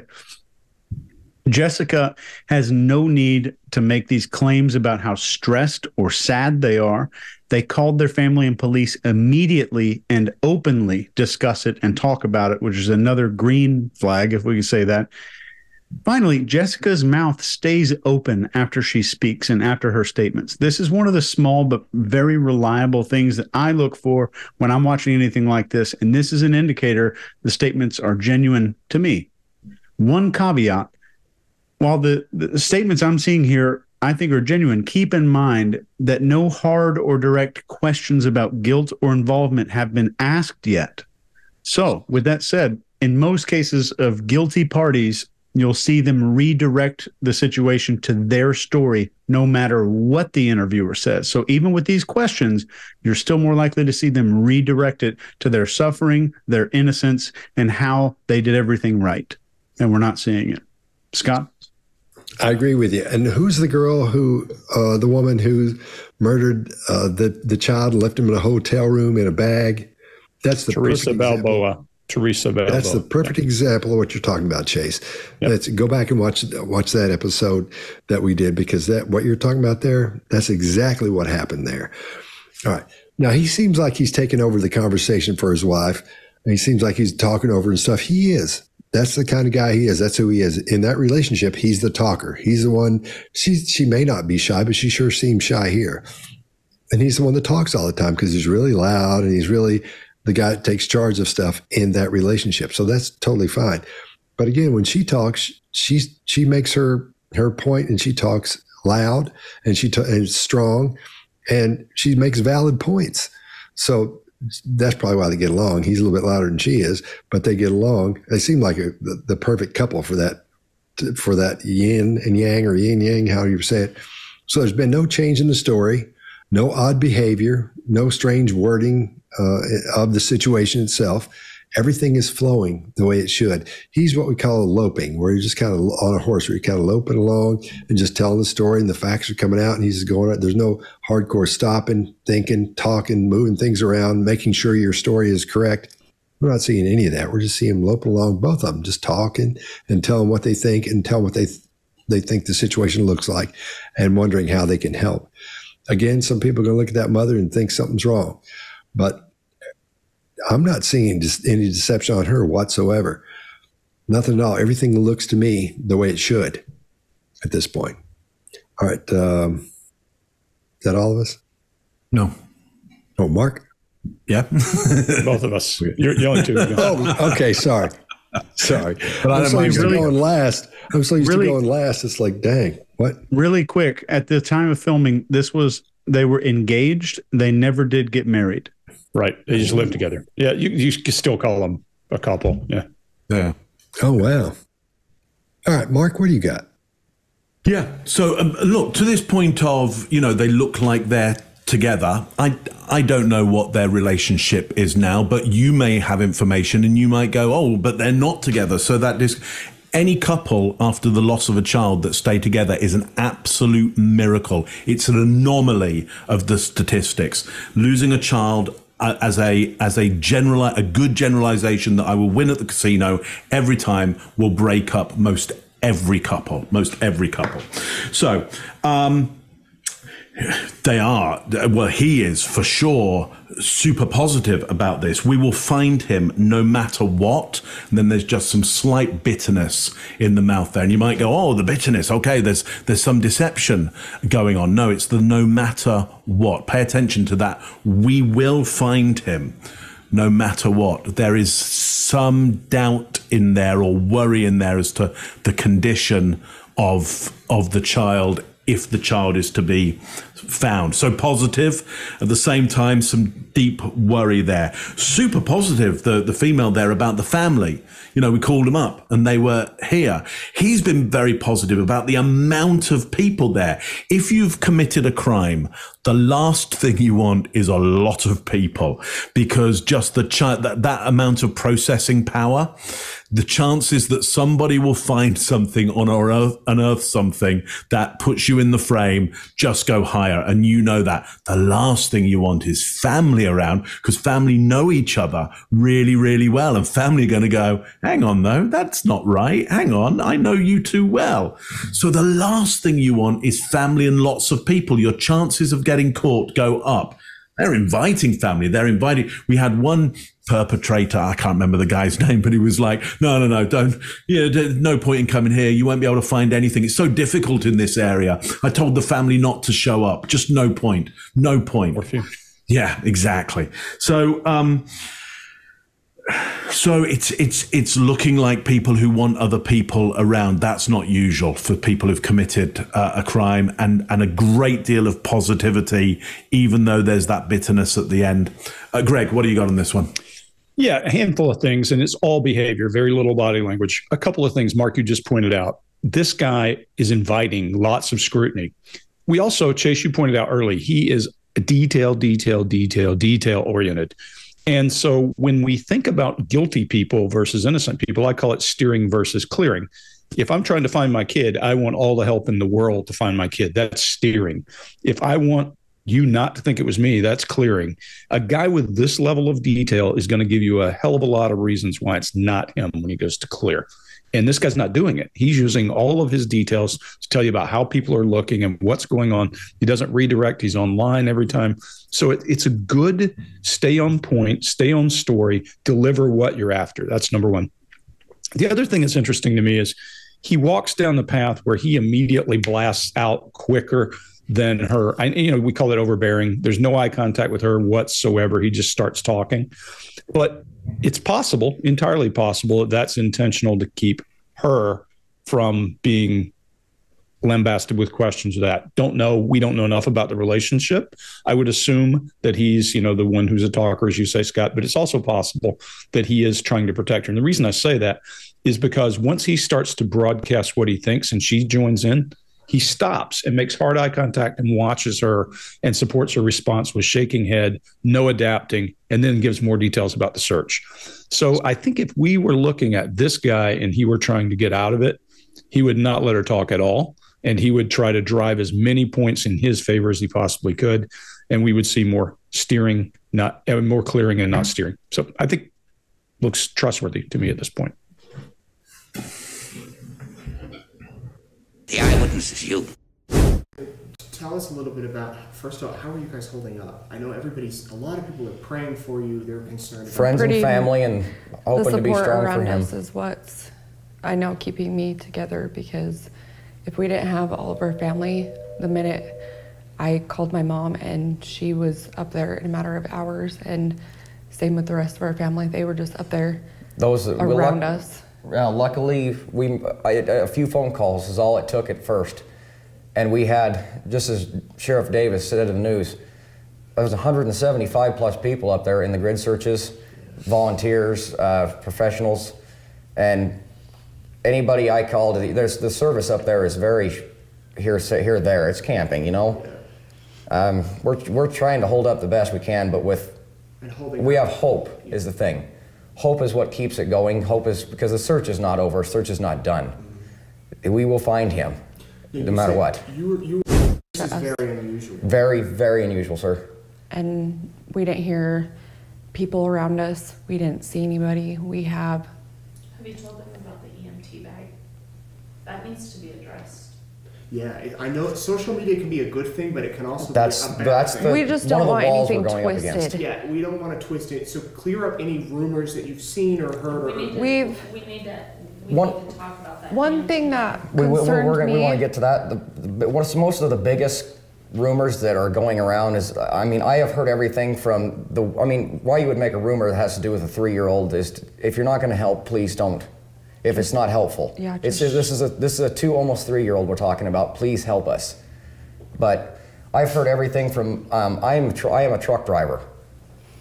Jessica has no need to make these claims about how stressed or sad they are. They called their family and police immediately and openly discuss it and talk about it, which is another green flag, if we can say that. Finally, Jessica's mouth stays open after she speaks and after her statements. This is one of the small but very reliable things that I look for when I'm watching anything like this, and this is an indicator the statements are genuine to me. One caveat: while the statements I'm seeing here I think are genuine, keep in mind that no hard or direct questions about guilt or involvement have been asked yet. So, with that said, in most cases of guilty parties, you'll see them redirect the situation to their story no matter what the interviewer says. So even with these questions, you're still more likely to see them redirect it to their suffering, their innocence, and how they did everything right. And we're not seeing it. Scott? I agree with you. And who's the girl who, the woman who murdered the child and left him in a hotel room in a bag? That's the Teresa Balboa. Teresa Balboa. That's the perfect example of what you're talking about, Chase. Yep. Let's go back and watch that episode that we did, because that what you're talking about there, that's exactly what happened there. All right. Now, he seems like he's taking over the conversation for his wife. And he seems like he's talking over and stuff. He is. That's the kind of guy he is. That's who he is. In that relationship, he's the talker. He's the one. She may not be shy, but she sure seems shy here. And he's the one that talks all the time because he's really loud and he's really – the guy that takes charge of stuff in that relationship. So that's totally fine. But again, when she talks, she makes her point, and she talks loud and and strong, and she makes valid points. So that's probably why they get along. He's a little bit louder than she is, but they get along. They seem like the perfect couple for that yin and yang, or yin yang, how you say it. So there's been no change in the story, no odd behavior, no strange wording of the situation itself. Everything is flowing the way it should. He's what we call loping, where he's just kind of on a horse, where you're kind of loping along and just telling the story, and the facts are coming out, and he's just going. There's no hardcore stopping, thinking, talking, moving things around, making sure your story is correct. We're not seeing any of that. We're just seeing them loping along, both of them, just talking and telling what they think and telling what they think the situation looks like, and wondering how they can help. Again, some people are going to look at that mother and think something's wrong. But I'm not seeing any deception on her whatsoever. Nothing at all. Everything looks to me the way it should at this point. All right. Is that all of us? No. Oh, Mark? Yeah. Both of us. You're only two. Oh, okay. Sorry. But I'm so used to going last. I'm so used to going last. It's like, dang, what? Really quick, at the time of filming, they were engaged. They never did get married. Right. They just lived together. Yeah. You can still call them a couple. Yeah. Yeah. Oh, wow. All right, Mark, what do you got? Yeah. So look, to this point of, they look like they're together. I don't know what their relationship is now, but you may have information and you might go, oh, but they're not together. So any couple after the loss of a child that stay together is an absolute miracle. It's an anomaly of the statistics. Losing a child as a good generalization that I will win at the casino every time will break up most every couple. So, he is for sure super positive about this. We will find him no matter what. And then there's just some slight bitterness in the mouth there. And you might go, oh, the bitterness. Okay, there's some deception going on. No, it's the no matter what. Pay attention to that. We will find him no matter what. There is some doubt in there or worry in there as to the condition of the child if the child is to be found. So positive, at the same time, some deep worry there. Super positive, the female there, about the family. We called them up and they were here. He's been very positive about the amount of people there. If you've committed a crime, the last thing you want is a lot of people, because just the that amount of processing power, the chances that somebody will find something or unearth something that puts you in the frame just go higher. And that the last thing you want is family around, because family know each other really, really well. And family are going to go, hang on though, that's not right. Hang on, I know you too well. So the last thing you want is family and lots of people. Your chances of getting caught go up. They're inviting family. They're inviting. We had one perpetrator, I can't remember the guy's name, but he was like, no, don't. There's no point in coming here. You won't be able to find anything. It's so difficult in this area. I told the family not to show up. Just no point. Okay. Yeah, exactly. So, so it's looking like people who want other people around. That's not usual for people who've committed a crime, and a great deal of positivity, even though there's that bitterness at the end. Greg, what do you got on this one? Yeah, a handful of things, and it's all behavior, very little body language. A couple of things, Mark, you just pointed out. This guy is inviting lots of scrutiny. We also, Chase, you pointed out early, he is detail-oriented. And so when we think about guilty people versus innocent people, I call it steering versus clearing. If I'm trying to find my kid, I want all the help in the world to find my kid. That's steering. If I want you not to think it was me, that's clearing. A guy with this level of detail is going to give you a hell of a lot of reasons why it's not him when he goes to clear. And this guy's not doing it. He's using all of his details to tell you about how people are looking and what's going on. He doesn't redirect. He's online every time. So it's a good stay on point, stay on story, deliver what you're after. That's number one. The other thing that's interesting to me is he walks down the path where he immediately blasts out quicker than her. We call it overbearing. There's no eye contact with her whatsoever. He just starts talking. But it's possible, entirely possible, that that's intentional to keep her from being lambasted with questions of that. Don't know. We don't know enough about the relationship. I would assume that he's, the one who's a talker, as you say, Scott, but it's also possible that he is trying to protect her. And the reason I say that is because once he starts to broadcast what he thinks and she joins in, he stops and makes hard eye contact and watches her and supports her response with shaking head, no adapting, and then gives more details about the search. So I think if we were looking at this guy and he were trying to get out of it, he would not let her talk at all. And he would try to drive as many points in his favor as he possibly could. And we would see more steering, more clearing and not steering. So I think looks trustworthy to me at this point. The eyewitness is you. Tell us a little bit about, first of all, how are you guys holding up? I know a lot of people are praying for you. They're concerned. Friends and family, and hoping to be strong for him. The support around us is what's, I know, keeping me together, because if we didn't have all of our family, the minute I called my mom and she was up there in a matter of hours, and same with the rest of our family. They were just up there around us. Luckily, a few phone calls is all it took at first. And we had, just as Sheriff Davis said in the news, there was 175 plus people up there in the grid searches, volunteers, professionals, and anybody I called. There's the service up there is very here there. It's camping, you know. We're trying to hold up the best we can, but we have hope is the thing. Hope is what keeps it going. Hope is because the search is not over. Search is not done. We will find him, no matter what. This is very unusual. Very, very unusual, sir. And we didn't hear people around us. We didn't see anybody. We have. Have you told them about the EMT bag? That needs to be addressed. Yeah, I know social media can be a good thing, but it can also be a bad thing. We just don't want anything twisted. Yeah, we don't want to twist it. So clear up any rumors that you've seen or heard. We need to talk about that. One thing that concerns me. We want to get to that. What's most of the biggest rumors that are going around is, I mean, I have heard everything from the, I mean, why you would make a rumor that has to do with a 3-year-old is if you're not going to help, please don't. If it's not helpful. Yeah, this is a almost 3-year-old we're talking about. Please help us. But I've heard everything from, I am a truck driver.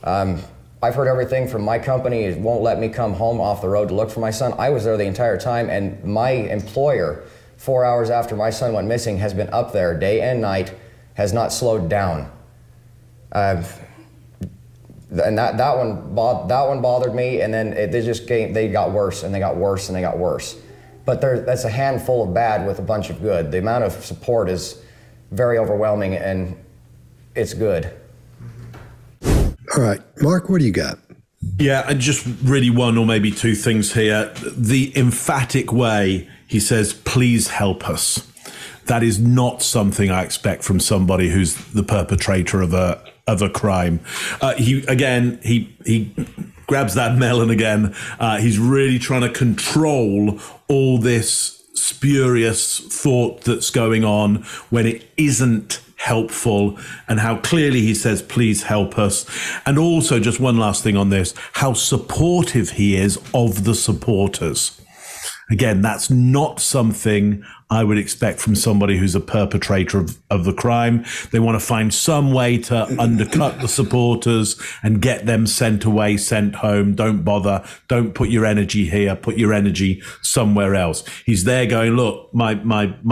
I've heard everything from my company won't let me come home off the road to look for my son. I was there the entire time, and my employer, 4 hours after my son went missing, has been up there day and night, has not slowed down. And that one bothered me, and then they got worse, and they got worse, and they got worse. But that's a handful of bad with a bunch of good. The amount of support is very overwhelming, and it's good. All right, Mark, what do you got? Yeah, just really one or maybe two things here. The emphatic way he says, please help us. That is not something I expect from somebody who's the perpetrator of a crime. He grabs that melon again. He's really trying to control all this spurious thought that's going on when it isn't helpful, and how clearly he says, please help us. And also, just one last thing on this, how supportive he is of the supporters. Again, that's not something I would expect from somebody who's a perpetrator of the crime. They want to find some way to undercut the supporters and get them sent away, sent home. Don't bother. Don't put your energy here. Put your energy somewhere else. He's there going, look, my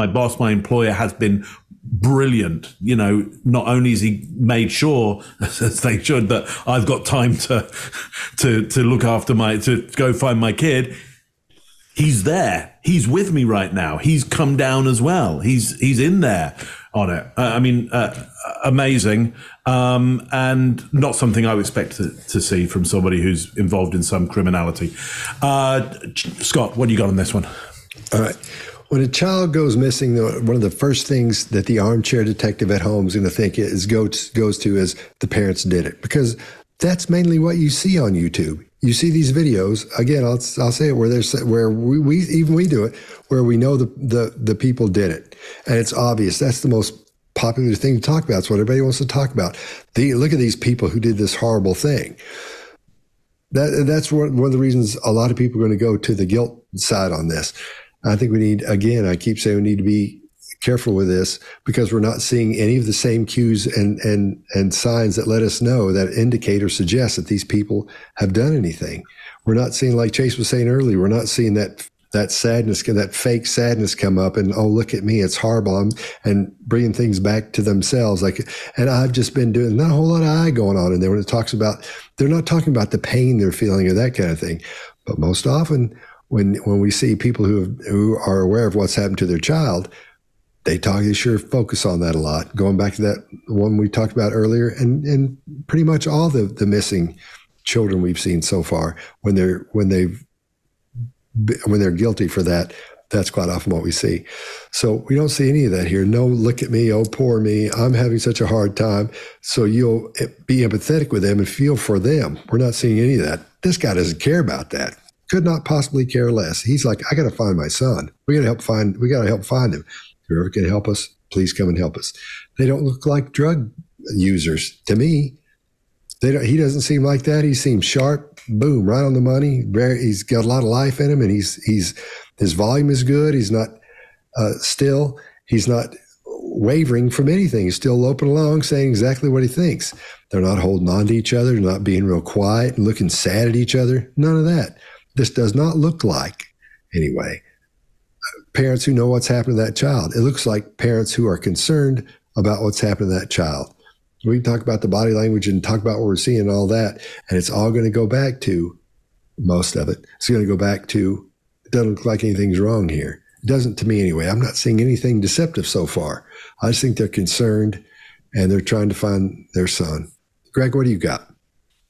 boss, my employer has been brilliant. You know, not only has he made sure, as they should, that I've got time to look after to go find my kid. He's there. He's with me right now. He's come down as well. He's in there on it. Amazing. And not something I would expect to see from somebody who's involved in some criminality. Scott, what do you got on this one? All right. When a child goes missing, one of the first things that the armchair detective at home is going to think goes to is the parents did it, because that's mainly what you see on YouTube. You see these videos again. I'll say it where we do it, where we know the people did it, and it's obvious. That's the most popular thing to talk about. It's what everybody wants to talk about. Look at these people who did this horrible thing. That's one of the reasons a lot of people are going to go to the guilt side on this. I think we need, again, I keep saying we need to be careful with this, because we're not seeing any of the same cues and signs that let us know, that indicate or suggest that these people have done anything. We're not seeing, like Chase was saying earlier, we're not seeing that sadness, that fake sadness come up and, oh, look at me, it's horrible, and bringing things back to themselves. And I've just been doing, not a whole lot of eye going on in there when it talks about, they're not talking about the pain they're feeling or that kind of thing. But most often when we see people who are aware of what's happened to their child, they sure focus on that a lot. Going back to that one we talked about earlier, and pretty much all the missing children we've seen so far, when they're guilty for that, that's quite often what we see. So we don't see any of that here. No, look at me, oh poor me, I'm having such a hard time. So you'll be empathetic with them and feel for them. We're not seeing any of that. This guy doesn't care about that. Could not possibly care less. He's like, I got to find my son. We got to help find him. Whoever can help us please come and help us. They don't look like drug users to me. They don't, he doesn't seem like that. He seems sharp, boom, right on the money. Very, he's got a lot of life in him, and his volume is good. He's not still. He's not wavering from anything. He's still loping along, saying exactly what he thinks. They're not holding on to each other. They're not being real quiet and looking sad at each other. None of that. This does not look like, anyway, parents who know what's happened to that child. It looks like parents who are concerned about what's happened to that child. We can talk about the body language and talk about what we're seeing and all that, and it's all going to go back to, most of it, it's going to go back to, it doesn't look like anything's wrong here. It doesn't to me anyway. I'm not seeing anything deceptive so far. I just think they're concerned, and they're trying to find their son. Greg, what do you got?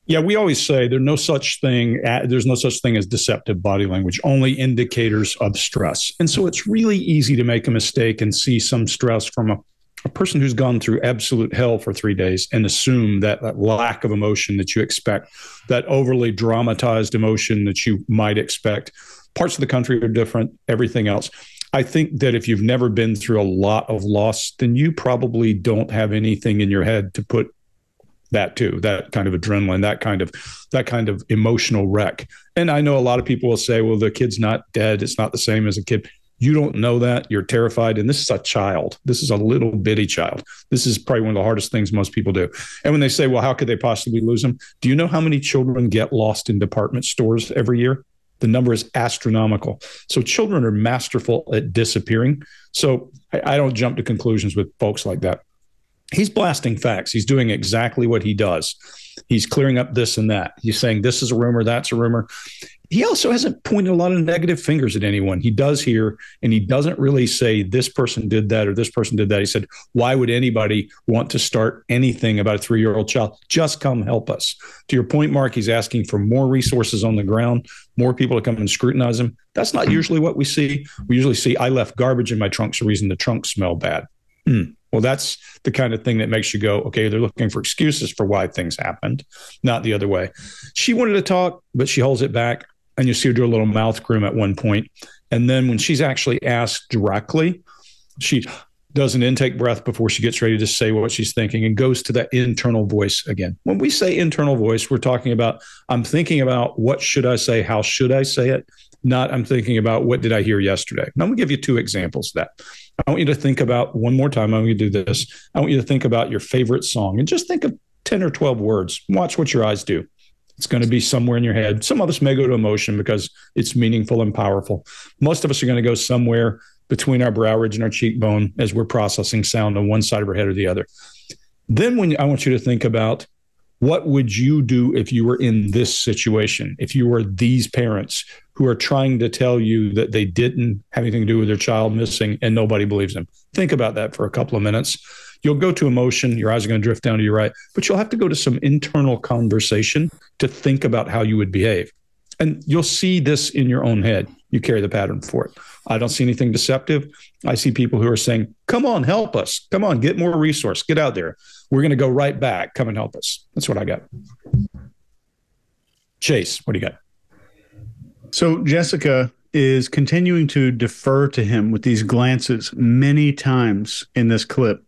Yeah, we always say there's no such thing as deceptive body language, only indicators of stress. And so it's really easy to make a mistake and see some stress from a person who's gone through absolute hell for 3 days and assume that lack of emotion that you expect, that overly dramatized emotion that you might expect. Parts of the country are different, everything else. I think that if you've never been through a lot of loss, then you probably don't have anything in your head to put that too, that kind of adrenaline, that kind of emotional wreck. And I know a lot of people will say, well, the kid's not dead. It's not the same as a kid. You don't know that. You're terrified. And this is a child. This is a little bitty child. This is probably one of the hardest things most people do. And when they say, well, how could they possibly lose him? Do you know how many children get lost in department stores every year? The number is astronomical. So children are masterful at disappearing. So I don't jump to conclusions with folks like that. He's blasting facts. He's doing exactly what he does. He's clearing up this and that. He's saying this is a rumor, that's a rumor. He also hasn't pointed a lot of negative fingers at anyone. He does here, and he doesn't really say this person did that or this person did that. He said, why would anybody want to start anything about a 3-year-old child? Just come help us. To your point, Mark, he's asking for more resources on the ground, more people to come and scrutinize him. That's not usually what we see. We usually see, I left garbage in my trunk, so the trunk smelled bad. Well, that's the kind of thing that makes you go, okay, they're looking for excuses for why things happened, not the other way. She wanted to talk, but she holds it back, and you see her do a little mouth groom at one point. And then when she's actually asked directly, she does an intake breath before she gets ready to say what she's thinking and goes to that internal voice again. When we say internal voice, we're talking about, I'm thinking about what should I say? How should I say it? Not, I'm thinking about what did I hear yesterday? And I'm going to give you 2 examples of that. I want you to think about, one more time, I'm going to do this. I want you to think about your favorite song and just think of 10 or 12 words. Watch what your eyes do. It's going to be somewhere in your head. Some of us may go to emotion because it's meaningful and powerful. Most of us are going to go somewhere between our brow ridge and our cheekbone as we're processing sound on one side of our head or the other. Then I want you to think about, what would you do if you were in this situation? If you were these parents who are trying to tell you that they didn't have anything to do with their child missing and nobody believes them. Think about that for a couple of minutes. You'll go to emotion. Your eyes are going to drift down to your right, but you'll have to go to some internal conversation to think about how you would behave. And you'll see this in your own head. You carry the pattern for it. I don't see anything deceptive. I see people who are saying, come on, help us. Come on, get more resource. Get out there. We're going to go right back. Come and help us. That's what I got. Chase, what do you got? So Jessica is continuing to defer to him with these glances many times in this clip,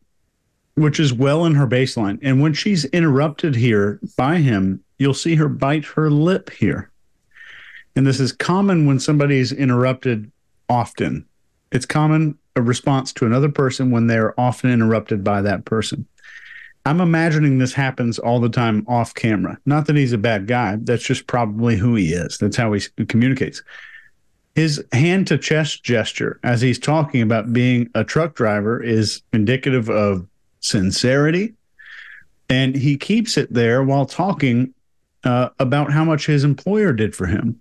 which is well in her baseline. And when she's interrupted here by him, you'll see her bite her lip here. And this is common when somebody's interrupted often. It's common a response to another person when they're often interrupted by that person. I'm imagining this happens all the time off camera. Not that he's a bad guy. That's just probably who he is. That's how he communicates. His hand to chest gesture as he's talking about being a truck driver is indicative of sincerity. And he keeps it there while talking about how much his employer did for him.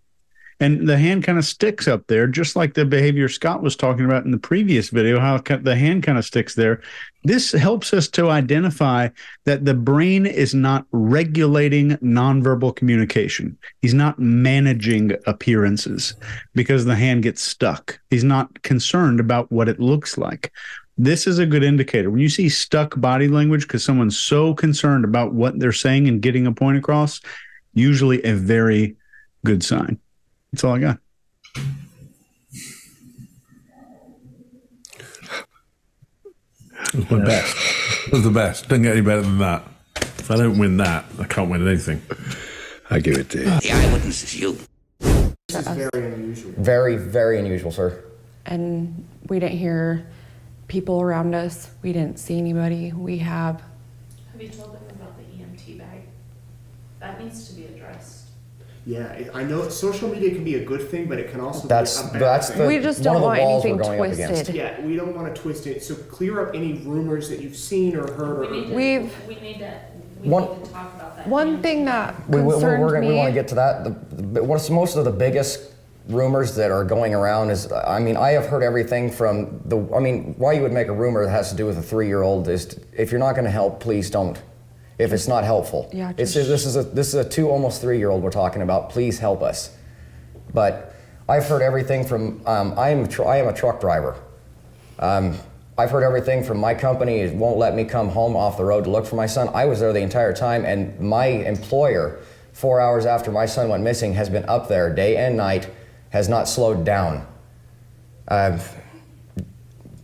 And the hand kind of sticks up there, just like the behavior Scott was talking about in the previous video, how the hand kind of sticks there. This helps us to identify that the brain is not regulating nonverbal communication. He's not managing appearances because the hand gets stuck. He's not concerned about what it looks like. This is a good indicator. When you see stuck body language because someone's so concerned about what they're saying and getting a point across, usually a very good sign. That's all I got. It was my best. It was the best. Didn't get any better than that. If I don't win that, I can't win anything. I give it to you. The eyewitness is you. This is very unusual. Very, very unusual, sir. And we didn't hear people around us. We didn't see anybody. We have... Have you told them about the EMT bag? That needs to be addressed. Yeah, I know social media can be a good thing, but it can also be a bad thing. We just don't want anything twisted. Yeah, we don't want to twist it. So clear up any rumors that you've seen or heard. We need to talk about that. One thing that concerned me. We want to get to that. What's most of the biggest rumors that are going around is, I mean, I have heard everything from the, I mean, why you would make a rumor that has to do with a 3-year-old is if you're not going to help, please don't. If it's not helpful, yeah, this is a almost 3-year-old we're talking about. Please help us. But I've heard everything from I am a truck driver. I've heard everything from my company won't let me come home off the road to look for my son. I was there the entire time, and my employer, 4 hours after my son went missing, has been up there day and night, has not slowed down.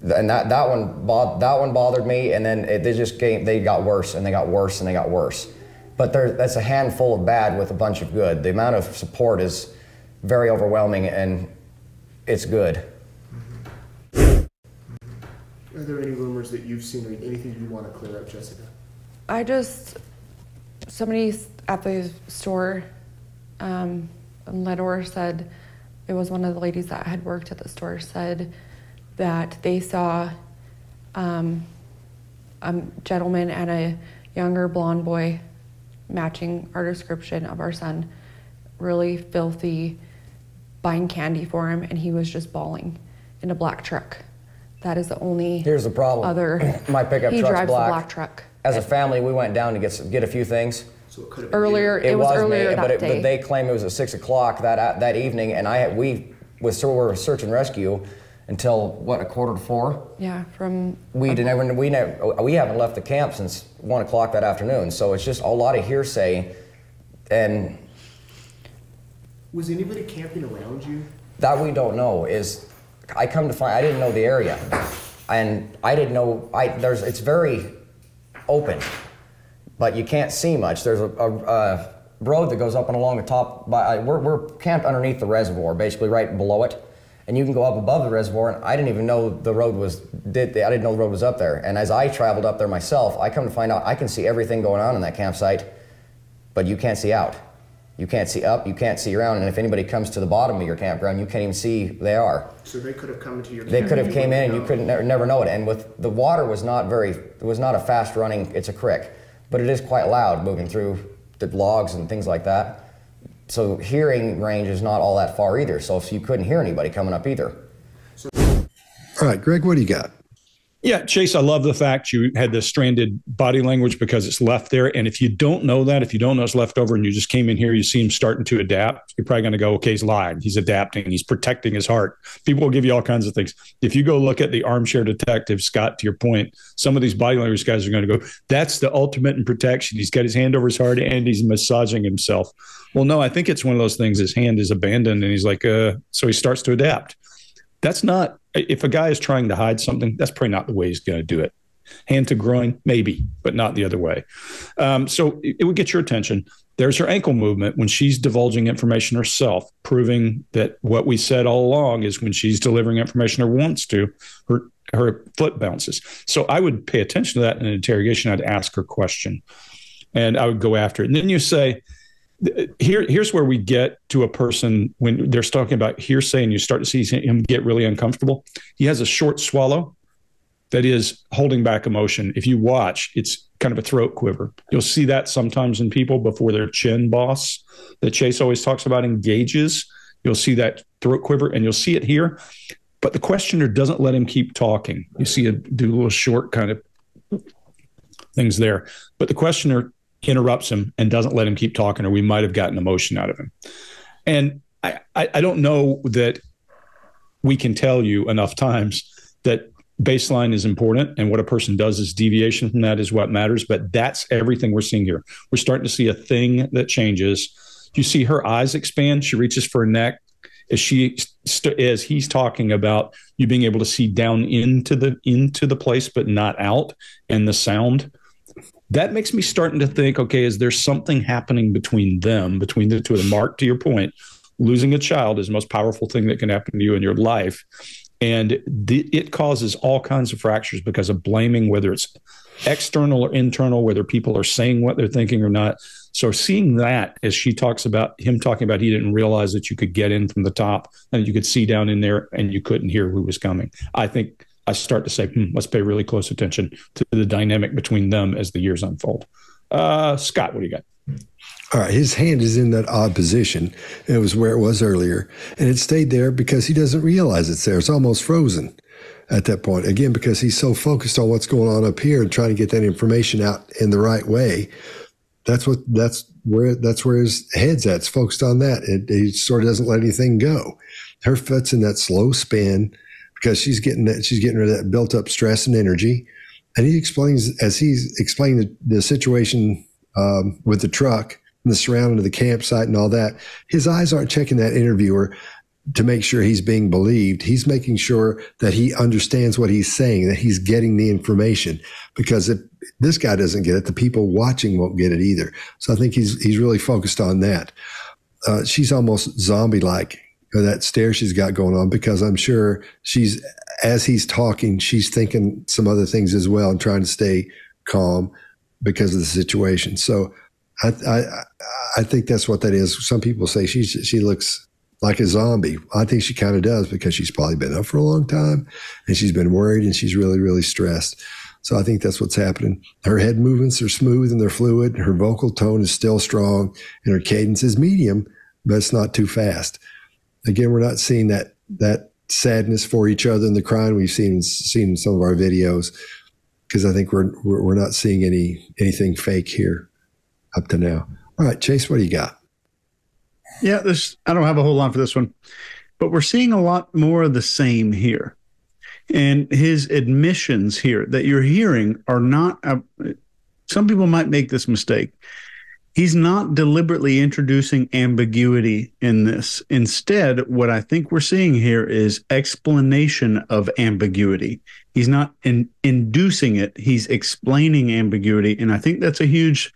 And that one bothered me, and then they got worse, and they got worse, and they got worse. But that's a handful of bad with a bunch of good. The amount of support is very overwhelming, and it's good. Are there any rumors that you've seen or anything you want to clear up, Jessica? Somebody at the store in LeDeOrr said, it was one of the ladies that had worked at the store, said that they saw a gentleman and a younger blonde boy matching our description of our son, really filthy, buying candy for him, and he was just bawling in a black truck. That is the only Here's the problem. Other my pickup he truck's drives black. A black truck. As a family, we went down to get a few things. So it could have been earlier. It was earlier me, that but day. But they claimed it was at 6 o'clock that evening, and we were search and rescue until what, 1:45? Yeah, from we haven't left the camp since 1 o'clock that afternoon. So it's just a lot of hearsay. And was anybody camping around you? That we don't know. Is I come to find I didn't know the area, and I didn't know it's very open, but you can't see much. There's a road that goes up and along the top. We're camped underneath the reservoir, basically right below it. And you can go up above the reservoir, and I didn't even know the road was. I didn't know the road was up there. And as I traveled up there myself, I come to find out I can see everything going on in that campsite, but you can't see out. You can't see up. You can't see around. And if anybody comes to the bottom of your campground, you can't even see who they are. So they could have come into your. They could have came in, and you couldn't never know it. And with the water was not a fast running. It's a creek, but it is quite loud moving through the logs and things like that. So hearing range is not all that far either. So you couldn't hear anybody coming up either. All right, Greg, what do you got? Yeah, Chase, I love the fact you had the stranded body language because it's left there. And if you don't know that, if you don't know it's left over and you just came in here, you see him starting to adapt, you're probably going to go, okay, he's lying. He's adapting. He's protecting his heart. People will give you all kinds of things. If you go look at the armchair detective, Scott, to your point, some of these body language guys are going to go, that's the ultimate in protection. He's got his hand over his heart and he's massaging himself. Well, no, I think it's one of those things. His hand is abandoned and he's like, so he starts to adapt. That's not, if a guy is trying to hide something, that's probably not the way he's going to do it. Hand to groin, maybe, but not the other way. So it would get your attention. There's her ankle movement when she's divulging information herself, proving that what we said all along is when she's delivering information or wants to, her foot bounces. So I would pay attention to that in an interrogation. I'd ask her question and I would go after it. And then you say, here's where we get to a person when they're talking about hearsay and you start to see him get really uncomfortable. He has a short swallow that is holding back emotion. If you watch, it's kind of a throat quiver. You'll see that sometimes in people before their chin boss that Chase always talks about engages. You'll see that throat quiver and you'll see it here. But the questioner doesn't let him keep talking. You see him do little short kind of things there. But the questioner interrupts him and doesn't let him keep talking, or we might have gotten emotion out of him. And I don't know that we can tell you enough times that baseline is important, and what a person does is deviation from that is what matters. But that's everything we're seeing here. We're starting to see a thing that changes. You see her eyes expand. She reaches for her neck. as he's talking about you being able to see down into the place, but not out, and the sound, that makes me starting to think, okay, is there something happening between the two of them? Mark, to your point, losing a child is the most powerful thing that can happen to you in your life. And it causes all kinds of fractures because of blaming, whether it's external or internal, whether people are saying what they're thinking or not. So seeing that, as she talks about him talking about, he didn't realize that you could get in from the top and you could see down in there and you couldn't hear who was coming. I think I start to say, let's pay really close attention to the dynamic between them as the years unfold. Scott, what do you got? All right, his hand is in that odd position. It was where it was earlier, and it stayed there because he doesn't realize it's there. It's almost frozen at that point, again, because he's so focused on what's going on up here and trying to get that information out in the right way. That's where his head's at. It's focused on that. He sort of doesn't let anything go. Her foot's in that slow spin because she's getting rid of that built up stress and energy. And he explains, as he's explaining the situation with the truck and the surrounding of the campsite and all that, his eyes aren't checking that interviewer to make sure he's being believed. He's making sure that he understands what he's saying, that he's getting the information, because if this guy doesn't get it, the people watching won't get it either. So I think he's really focused on that. She's almost zombie-like, that stare she's got going on, because I'm sure as he's talking, she's thinking some other things as well and trying to stay calm because of the situation. So I think that's what that is. Some people say she looks like a zombie. I think she kind of does, because she's probably been up for a long time and she's been worried and she's really, really stressed. So I think that's what's happening. Her head movements are smooth and they're fluid. And her vocal tone is still strong and her cadence is medium, but it's not too fast. Again, we're not seeing that sadness for each other and the crying we've seen in some of our videos, because I think we're not seeing anything fake here up to now. All right, Chase, what do you got? Yeah, I don't have a whole lot for this one, but we're seeing a lot more of the same here. And his admissions here that you're hearing are not, some people might make this mistake. He's not deliberately introducing ambiguity in this. Instead, what I think we're seeing here is explanation of ambiguity. He's not inducing it. He's explaining ambiguity. And I think that's a huge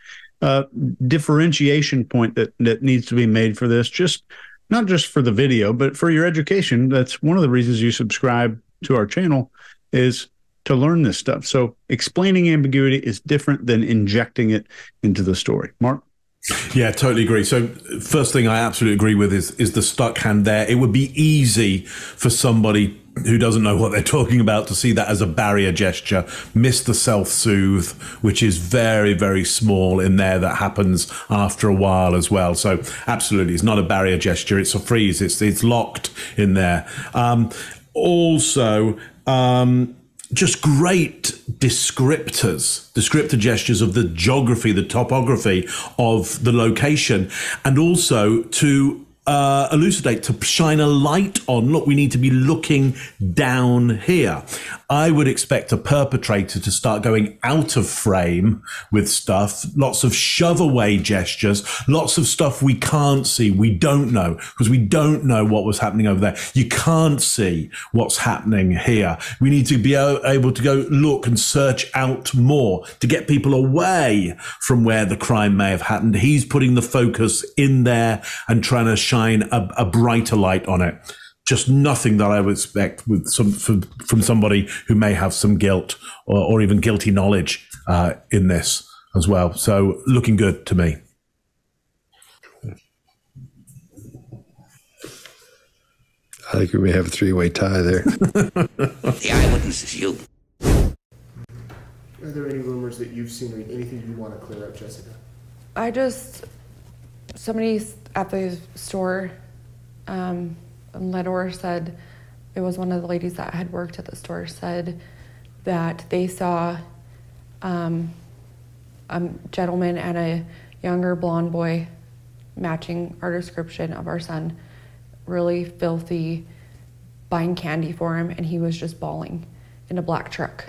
differentiation point that needs to be made for this. Just not just for the video, but for your education. That's one of the reasons you subscribe to our channel, is to learn this stuff. So explaining ambiguity is different than injecting it into the story. Mark? Yeah, totally agree. So first thing I absolutely agree with is the stuck hand there. It would be easy for somebody who doesn't know what they're talking about to see that as a barrier gesture, miss the self-soothe, which is very, very small in there, that happens after a while as well. So absolutely, it's not a barrier gesture. It's a freeze. It's locked in there. Just great descriptor gestures of the geography, the topography of the location, and also to elucidate, to shine a light on, look, we need to be looking down here. I would expect a perpetrator to start going out of frame with stuff, lots of shove away gestures, lots of stuff we can't see, we don't know, because we don't know what was happening over there. You can't see what's happening here. We need to be able to go look and search out more to get people away from where the crime may have happened. He's putting the focus in there and trying to shine a brighter light on it. Just nothing that I would expect from somebody who may have some guilt or even guilty knowledge in this as well. So looking good to me. I think we may have a three-way tie there. The eyewitness is you. Are there any rumors that you've seen or anything you want to clear up, Jessica? Somebody at the store in Ledor said, it was one of the ladies that had worked at the store, said that they saw a gentleman and a younger blonde boy matching our description of our son, really filthy, buying candy for him, and he was just bawling in a black truck.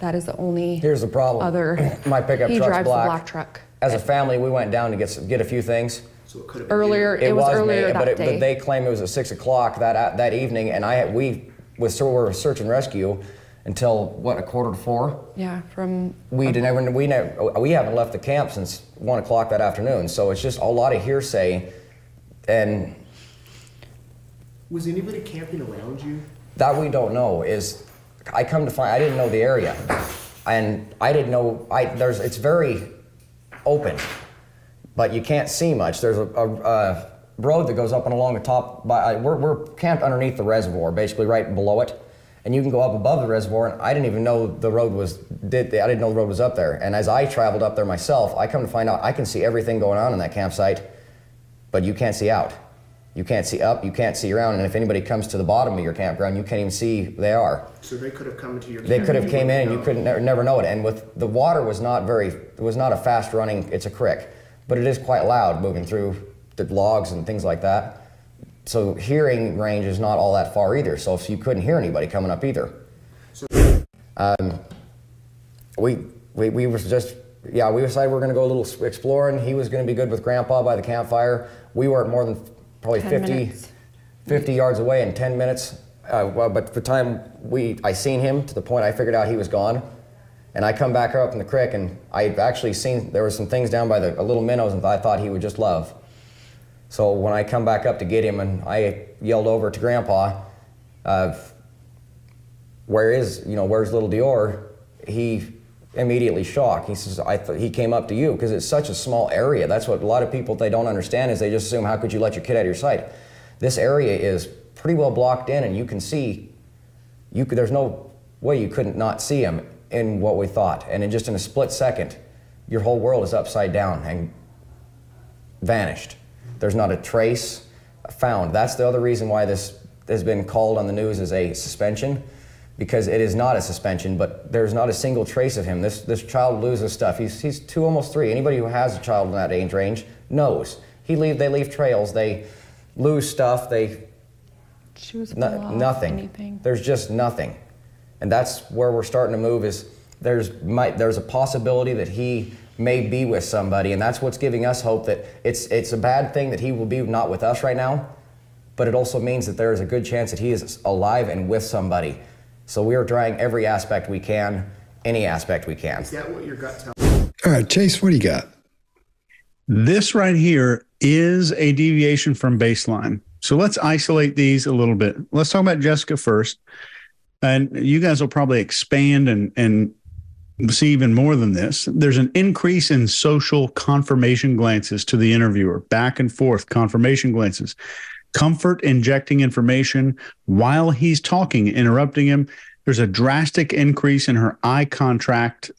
That is the only Here's the problem. Other, my pickup truck's black. He drives a black truck. As a family, we went down to get a few things. So it could have been earlier. It was earlier that day. But they claim it was at 6 o'clock that evening, and we were search and rescue until what, a quarter to four. Yeah, from we haven't left the camp since 1 o'clock that afternoon. So it's just a lot of hearsay. And was anybody camping around you? That we don't know. Is I come to find I didn't know the area, and I didn't know it's very open, but you can't see much. There's a road that goes up and along the top. We're camped underneath the reservoir, basically right below it, and you can go up above the reservoir. And I didn't even know the road was. I didn't know the road was up there. And as I traveled up there myself, I come to find out I can see everything going on in that campsite, but you can't see out. You can't see up, you can't see around, and if anybody comes to the bottom of your campground, you can't even see who they are. So they could have come into your campground. They could have came in and you couldn't never know it. And with the water was not a fast running, it's a creek, but it is quite loud moving through the logs and things like that. So hearing range is not all that far either. So if you couldn't hear anybody coming up either. So we were just we decided we were going to go a little exploring. He was going to be good with Grandpa by the campfire. We weren't more than probably 50 yards away in 10 minutes. Well, but the time I seen him to the point I figured out he was gone, and I come back up in the creek, and I actually seen there were some things down by the little minnows and I thought he would just love. So when I come back up to get him, and I yelled over to Grandpa, where's little DeOrr? He immediately shocked. He says, he came up to you, because it's such a small area. That's what a lot of people, they don't understand, is they just assume, how could you let your kid out of your sight? This area is pretty well blocked in, and you can see, there's no way you couldn't not see him in what we thought. And in just in a split second, your whole world is upside down and vanished. There's not a trace found. That's the other reason why this has been called on the news as a suspension, because it is not a suspension, but there's not a single trace of him. This child loses stuff. He's two, almost three. Anybody who has a child in that age range knows. They leave trails, they lose stuff, she was nothing. Anything. There's just nothing. And that's where we're starting to move, is there's a possibility that he may be with somebody, and that's what's giving us hope that it's a bad thing that he will be not with us right now, but it also means that there is a good chance that he is alive and with somebody. So we are trying every aspect we can, any aspect we can. Is that what your gut tells you? All right, Chase, what do you got? This right here is a deviation from baseline. So let's isolate these a little bit. Let's talk about Jessica first. And you guys will probably expand and see even more than this. There's an increase in social confirmation glances to the interviewer, back and forth confirmation glances. Comfort injecting information while he's talking, interrupting him. There's a drastic increase in her eye contact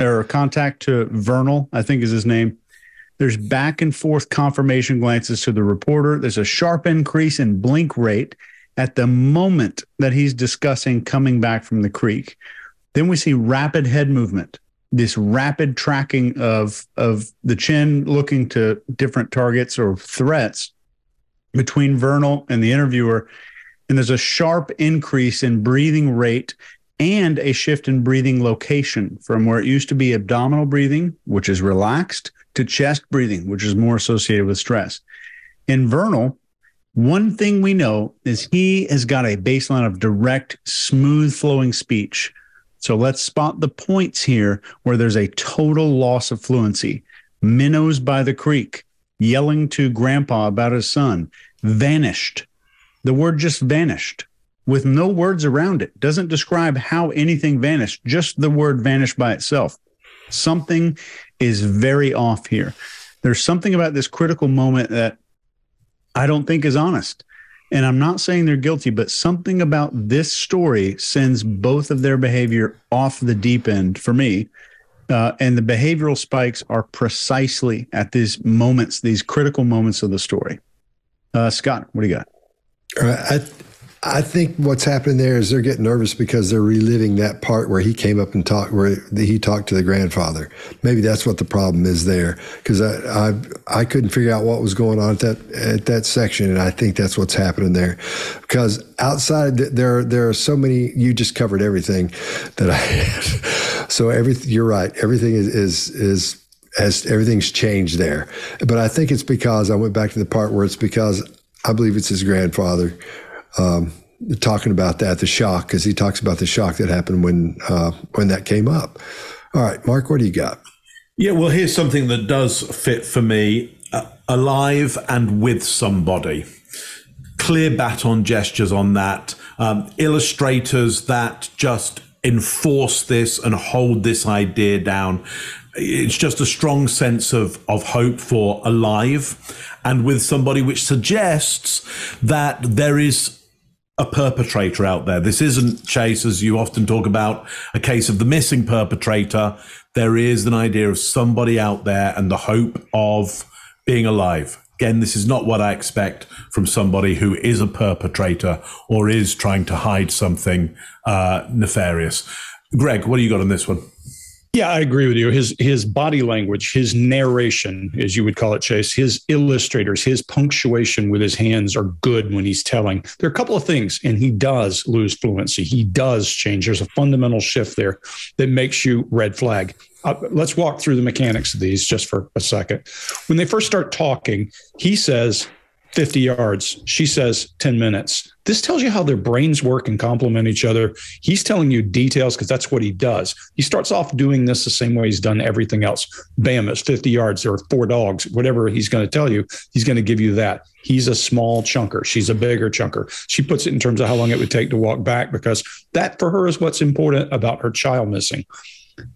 to Vernal, I think is his name. There's back and forth confirmation glances to the reporter. There's a sharp increase in blink rate at the moment that he's discussing coming back from the creek. Then we see rapid head movement, this rapid tracking of the chin looking to different targets or threats between Vernal and the interviewer, and there's a sharp increase in breathing rate and a shift in breathing location from where it used to be abdominal breathing, which is relaxed, to chest breathing, which is more associated with stress. In Vernal, one thing we know is he has got a baseline of direct, smooth-flowing speech. So let's spot the points here where there's a total loss of fluency. Minnows by the creek, yelling to Grandpa about his son, vanished. The word just vanished with no words around it. Doesn't describe how anything vanished, just the word vanished by itself. Something is very off here. There's something about this critical moment that I don't think is honest. And I'm not saying they're guilty, but something about this story sends both of their behavior off the deep end for me. And the behavioral spikes are precisely at these moments, these critical moments of the story. Scott, what do you got? I think what's happening there is they're getting nervous because they're reliving that part where he came up and talked, where he talked to the grandfather. Maybe that's what the problem is there, because I couldn't figure out what was going on at that section, and I think that's what's happening there. Because outside there are so many. You just covered everything that I had. So everything. You're right. Everything is as everything's changed there. But I think it's because I went back to the part where it's because I believe it's his grandfather talking about that, the shock, because he talks about the shock that happened when that came up. All right, Mark, what do you got? Yeah, well, here's something that does fit for me. Alive and with somebody. Clear baton gestures on that. Illustrators that just enforce this and hold this idea down. It's just a strong sense of hope for alive and with somebody, which suggests that there is a perpetrator out there. This isn't, Chase, as you often talk about, a case of the missing perpetrator. There is an idea of somebody out there and the hope of being alive. Again, this is not what I expect from somebody who is a perpetrator or is trying to hide something nefarious. Greg, what do you got on this one? Yeah, I agree with you. His body language, his narration, as you would call it, Chase, his illustrators, his punctuation with his hands are good when he's telling. There are a couple of things, and he does lose fluency. He does change. There's a fundamental shift there that makes you red flag. Let's walk through the mechanics of these just for a second. When they first start talking, he says 50 yards. She says 10 minutes. This tells you how their brains work and complement each other. He's telling you details because that's what he does. He starts off doing this the same way he's done everything else. Bam, it's 50 yards. There are 4 dogs. Whatever he's going to tell you, he's going to give you that. He's a small chunker. She's a bigger chunker. She puts it in terms of how long it would take to walk back, because that for her is what's important about her child missing.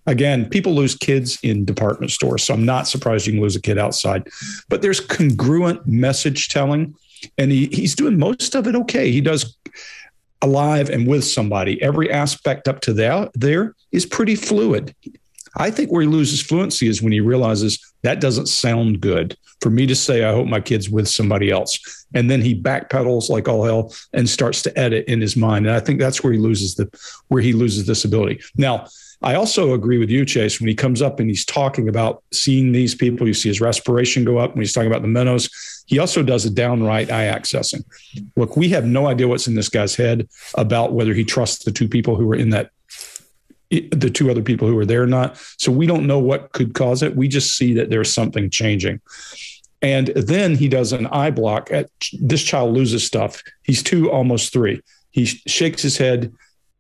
Again, people lose kids in department stores, so I'm not surprised you can lose a kid outside. But there's congruent message telling, and he's doing most of it okay. He does alive and with somebody. Every aspect up to that there is pretty fluid. I think where he loses fluency is when he realizes that doesn't sound good for me to say, I hope my kid's with somebody else. And then he backpedals like all hell and starts to edit in his mind. And I think that's where he loses this ability. Now, I also agree with you, Chase, when he comes up and he's talking about seeing these people, you see his respiration go up when he's talking about the minnows. He also does a downright eye accessing. Look, we have no idea what's in this guy's head about whether he trusts the 2 people who were in that, the 2 other people who were there or not. So we don't know what could cause it. We just see that there's something changing. And then he does an eye block. This child loses stuff. He's 2, almost 3. He shakes his head.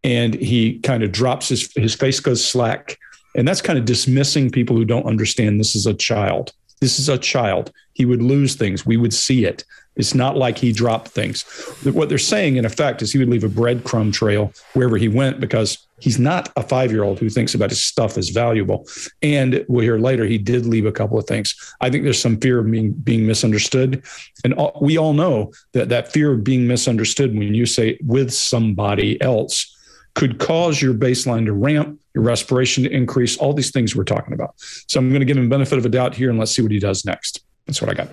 And he kind of drops his face goes slack. And that's kind of dismissing people who don't understand this is a child. This is a child. He would lose things. We would see it. It's not like he dropped things. What they're saying, in effect, is he would leave a breadcrumb trail wherever he went, because he's not a 5-year-old who thinks about his stuff as valuable. And we'll hear later, he did leave a couple of things. I think there's some fear of being misunderstood. And we all know that fear of being misunderstood, when you say with somebody else, could cause your baseline to ramp, your respiration to increase, all these things we're talking about. So I'm going to give him benefit of a doubt here, and let's see what he does next. That's what I got.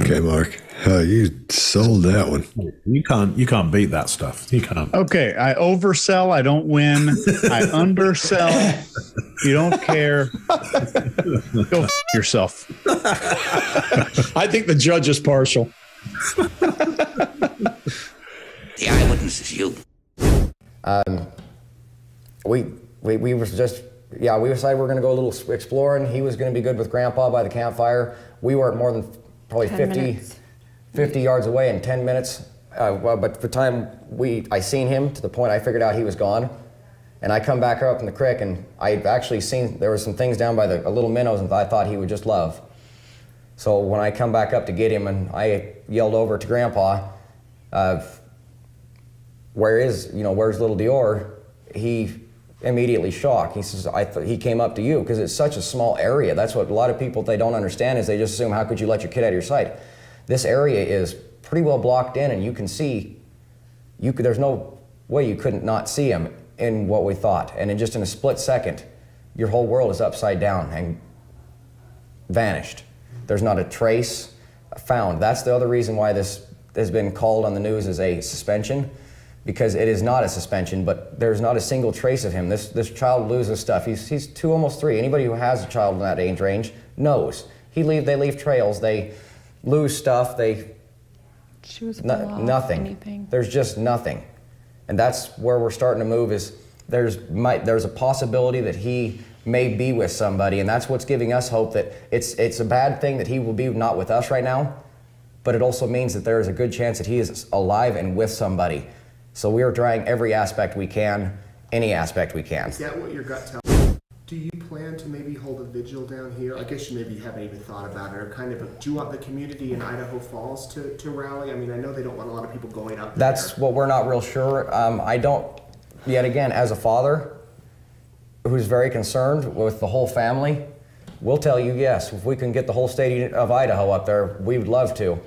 Okay, Mark, you sold that one. You can't beat that stuff. You can't. Okay, I oversell. I don't win. I undersell. You don't care. Go yourself. I think the judge is partial. The eyewitness is you. We were just, yeah, we decided we were going to go a little exploring. He was going to be good with Grandpa by the campfire. We weren't more than probably 50 yards away in 10 minutes. Well, but the time I seen him, to the point I figured out he was gone. And I come back up in the creek, and I actually seen there were some things down by the little minnows, and I thought he would just love. So when I come back up to get him, and I yelled over to Grandpa, where's little DeOrr? He immediately shocked. He says, he came up to you, because it's such a small area. That's what a lot of people, they don't understand, is they just assume, how could you let your kid out of your sight? This area is pretty well blocked in, and you can see, there's no way you couldn't not see him in what we thought. And in just in a split second, your whole world is upside down and vanished. There's not a trace found. That's the other reason why this has been called on the news as a suspension, because it is not a suspension, but there's not a single trace of him. This child loses stuff. He's 2, almost 3. Anybody who has a child in that age range knows. They leave trails, they lose stuff, nothing. There's just nothing. And that's where we're starting to move, is there's a possibility that he may be with somebody, and that's what's giving us hope that it's a bad thing that he will be not with us right now, but it also means that there is a good chance that he is alive and with somebody. So we are trying every aspect we can, any aspect we can. Is that what your gut tells you? Do you plan to maybe hold a vigil down here? I guess you maybe haven't even thought about it, or kind of, do you want the community in Idaho Falls to rally? I mean, I know they don't want a lot of people going up there. That's what we're not real sure. I don't, yet again, as a father who's very concerned with the whole family, we'll tell you yes. If we can get the whole state of Idaho up there, we would love to.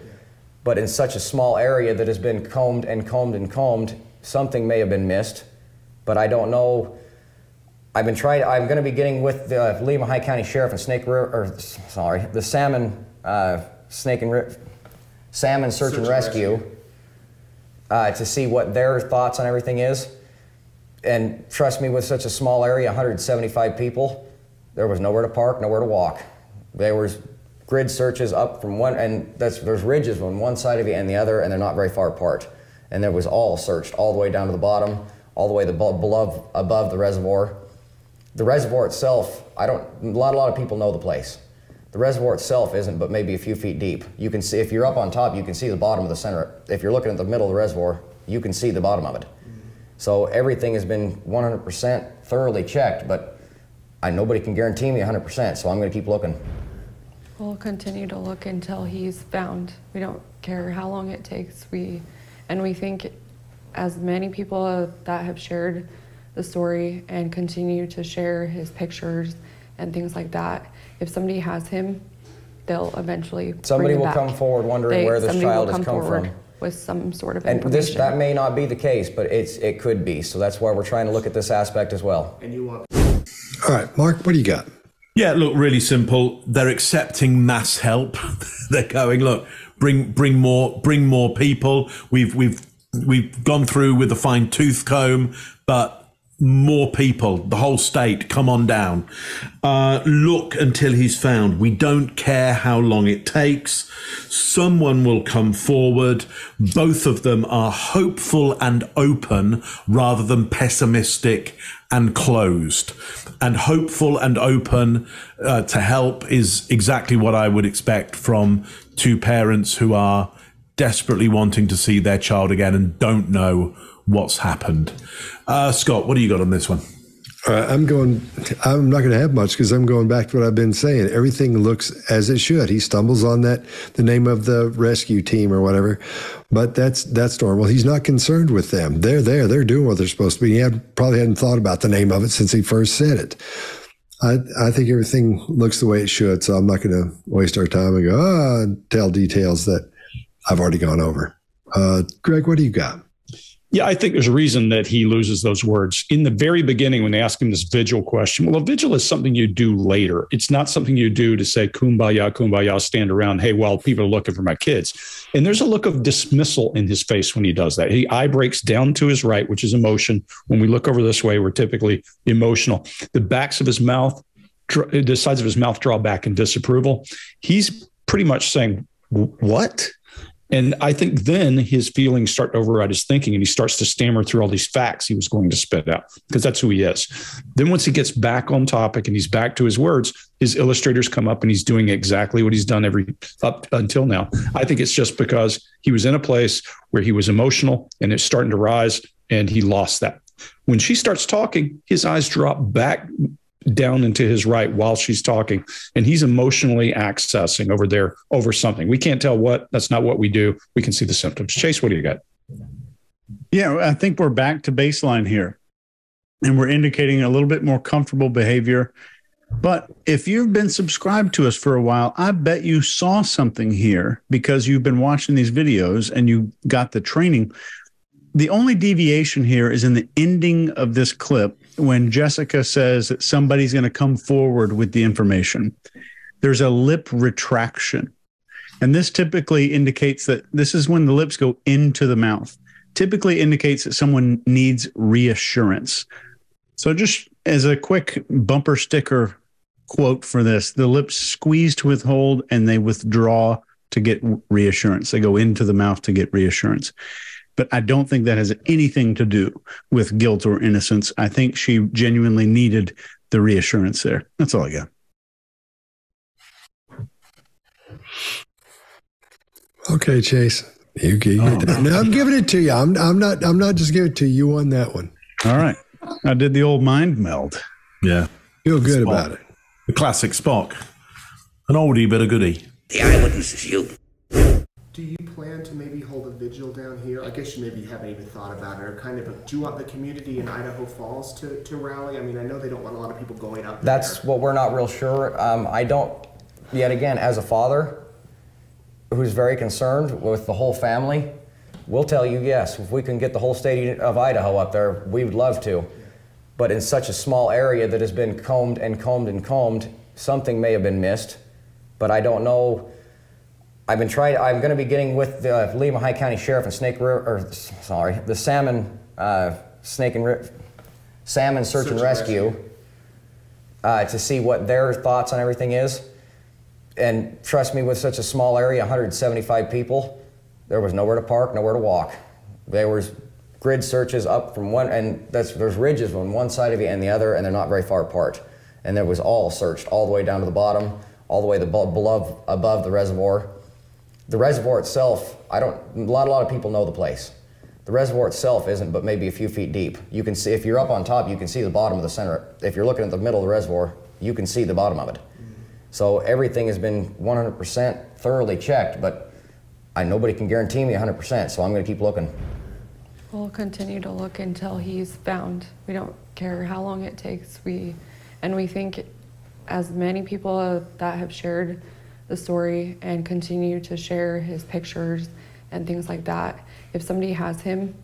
But in such a small area that has been combed and combed and combed, something may have been missed, but I don't know. I've been trying, I'm gonna be getting with the Lemhi County Sheriff and Snake River, or sorry, the Salmon, Salmon Search and Rescue. To see what their thoughts on everything is. And trust me, with such a small area, 175 people, there was nowhere to park, nowhere to walk. There was grid searches up from one, and there's ridges on one side of you and the other, and they're not very far apart. And there was all searched, all the way down to the bottom, all the way above the reservoir. The reservoir itself, a lot of people know the place. The reservoir itself isn't but maybe a few feet deep. You can see, if you're up on top, you can see the bottom of the center. If you're looking at the middle of the reservoir, you can see the bottom of it. So everything has been 100% thoroughly checked, but nobody can guarantee me 100%, so I'm gonna keep looking. We'll continue to look until he's found. We don't care how long it takes. And we think as many people that have shared the story and continue to share his pictures and things like that, if somebody has him, they'll eventually Somebody will come forward wondering where this child has come from. With some sort of information. And that may not be the case, but it could be. So that's why we're trying to look at this aspect as well. And you want... All right, Mark, what do you got? Yeah, look, really simple. They're accepting mass help. They're going, look, bring more people. We've gone through with a fine tooth comb, but more people, the whole state, come on down. Look until he's found. We don't care how long it takes. Someone will come forward. Both of them are hopeful and open rather than pessimistic and closed. And hopeful and open to help is exactly what I would expect from two parents who are desperately wanting to see their child again and don't know what's happened. Scott, what do you got on this one? I'm not going to have much because I'm going back to what I've been saying. Everything looks as it should. He stumbles on the name of the rescue team or whatever, but that's normal. He's not concerned with them. They're there. They're doing what they're supposed to be. He probably hadn't thought about the name of it since he first said it. I think everything looks the way it should, so I'm not going to waste our time and go, tell details that I've already gone over. Greg, what do you got? Yeah, I think there's a reason that he loses those words. In the very beginning, when they ask him this vigil question, well, a vigil is something you do later. It's not something you do to say, kumbaya, kumbaya, stand around. Hey, well, people are looking for my kids. And there's a look of dismissal in his face when he does that. He eye breaks down to his right, which is emotion. When we look over this way, we're typically emotional. The backs of his mouth, the sides of his mouth draw back in disapproval. He's pretty much saying, what? And I think then his feelings start to override his thinking and he starts to stammer through all these facts he was going to spit out because that's who he is. Then once he gets back on topic and he's back to his words, his illustrators come up and he's doing exactly what he's done up until now. I think it's just because he was in a place where he was emotional and it's starting to rise and he lost that. When she starts talking, his eyes drop back down into his right while she's talking and he's emotionally accessing over there over something. We can't tell what, that's not what we do. We can see the symptoms. Chase, what do you got? Yeah, I think we're back to baseline here and we're indicating a little bit more comfortable behavior. But if you've been subscribed to us for a while, I bet you saw something here because you've been watching these videos and you got the training. The only deviation here is in the ending of this clip when Jessica says that somebody's going to come forward with the information. There's a lip retraction. And this typically indicates that this is when the lips go into the mouth, typically indicates that someone needs reassurance. So just as a quick bumper sticker quote for this, the lips squeeze to withhold and they withdraw to get reassurance. They go into the mouth to get reassurance. But I don't think that has anything to do with guilt or innocence. I think she genuinely needed the reassurance there. That's all I got. Okay, Chase. No, I'm giving it to you. I'm not just giving it to you. You won that one. All right. I did the old mind meld. Yeah. Feel good Spock. About it. The classic Spock. An oldie but a goodie. The eyewitness is you. Do you plan to maybe hold a vigil down here? I guess you maybe haven't even thought about it. Or kind of, do you want the community in Idaho Falls to rally? I mean, I know they don't want a lot of people going up there. That's what we're not real sure. I don't, yet again, as a father who's very concerned with the whole family, we'll tell you yes. If we can get the whole state of Idaho up there, we would love to. But in such a small area that has been combed and combed and combed, something may have been missed, but I don't know. I've been trying, I'm going to be getting with the Lemhi County Sheriff and Snake River, the Salmon, Salmon Search and Rescue to see what their thoughts on everything is. And trust me, with such a small area, 175 people, there was nowhere to park, nowhere to walk. There was grid searches up from one, and there's ridges on one side of you and the other, and they're not very far apart. And it was all searched, all the way down to the bottom, all the way above the reservoir. The reservoir itself, a lot of people know the place. The reservoir itself isn't but maybe a few feet deep. You can see, if you're up on top, you can see the bottom of the center. If you're looking at the middle of the reservoir, you can see the bottom of it. So everything has been 100% thoroughly checked, but nobody can guarantee me 100%, so I'm going to keep looking. We'll continue to look until he's found. We don't care how long it takes. We think as many people that have shared the story and continue to share his pictures and things like that, if somebody has him,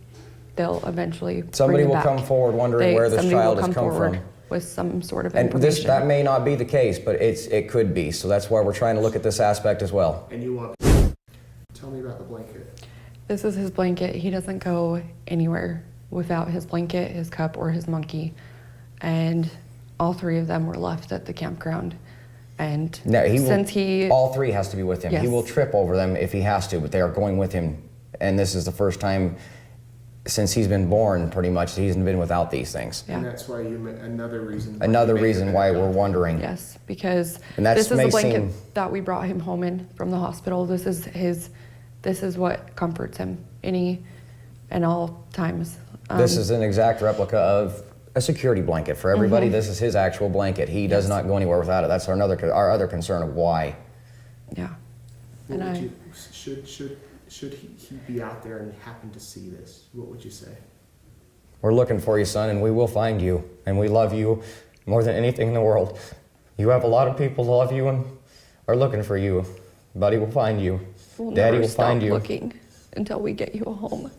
they'll eventually come forward wondering where this child has come from. With some sort of information. And that may not be the case, but it could be. So that's why we're trying to look at this aspect as well. And you want to tell me about the blanket. This is his blanket. He doesn't go anywhere without his blanket, his cup, or his monkey. And all three of them were left at the campground. And all three has to be with him. Yes. He will trip over them if he has to, but they are going with him. And this is the first time since he's been born, pretty much, he's been without these things. Yeah. And that's why another reason why we're wondering. Yes, because this is the blanket that we brought him home in from the hospital. This is what comforts him any and all times. This is an exact replica of a security blanket for everybody. Mm-hmm. This is his actual blanket. He does not go anywhere without it. That's our other concern of why. Yeah. What and Should he be out there and happen to see this, what would you say? We're looking for you, son, and we will find you. And we love you more than anything in the world. You have a lot of people love you and are looking for you. Buddy will find you. Daddy will find you. We'll never stop looking until we get you home.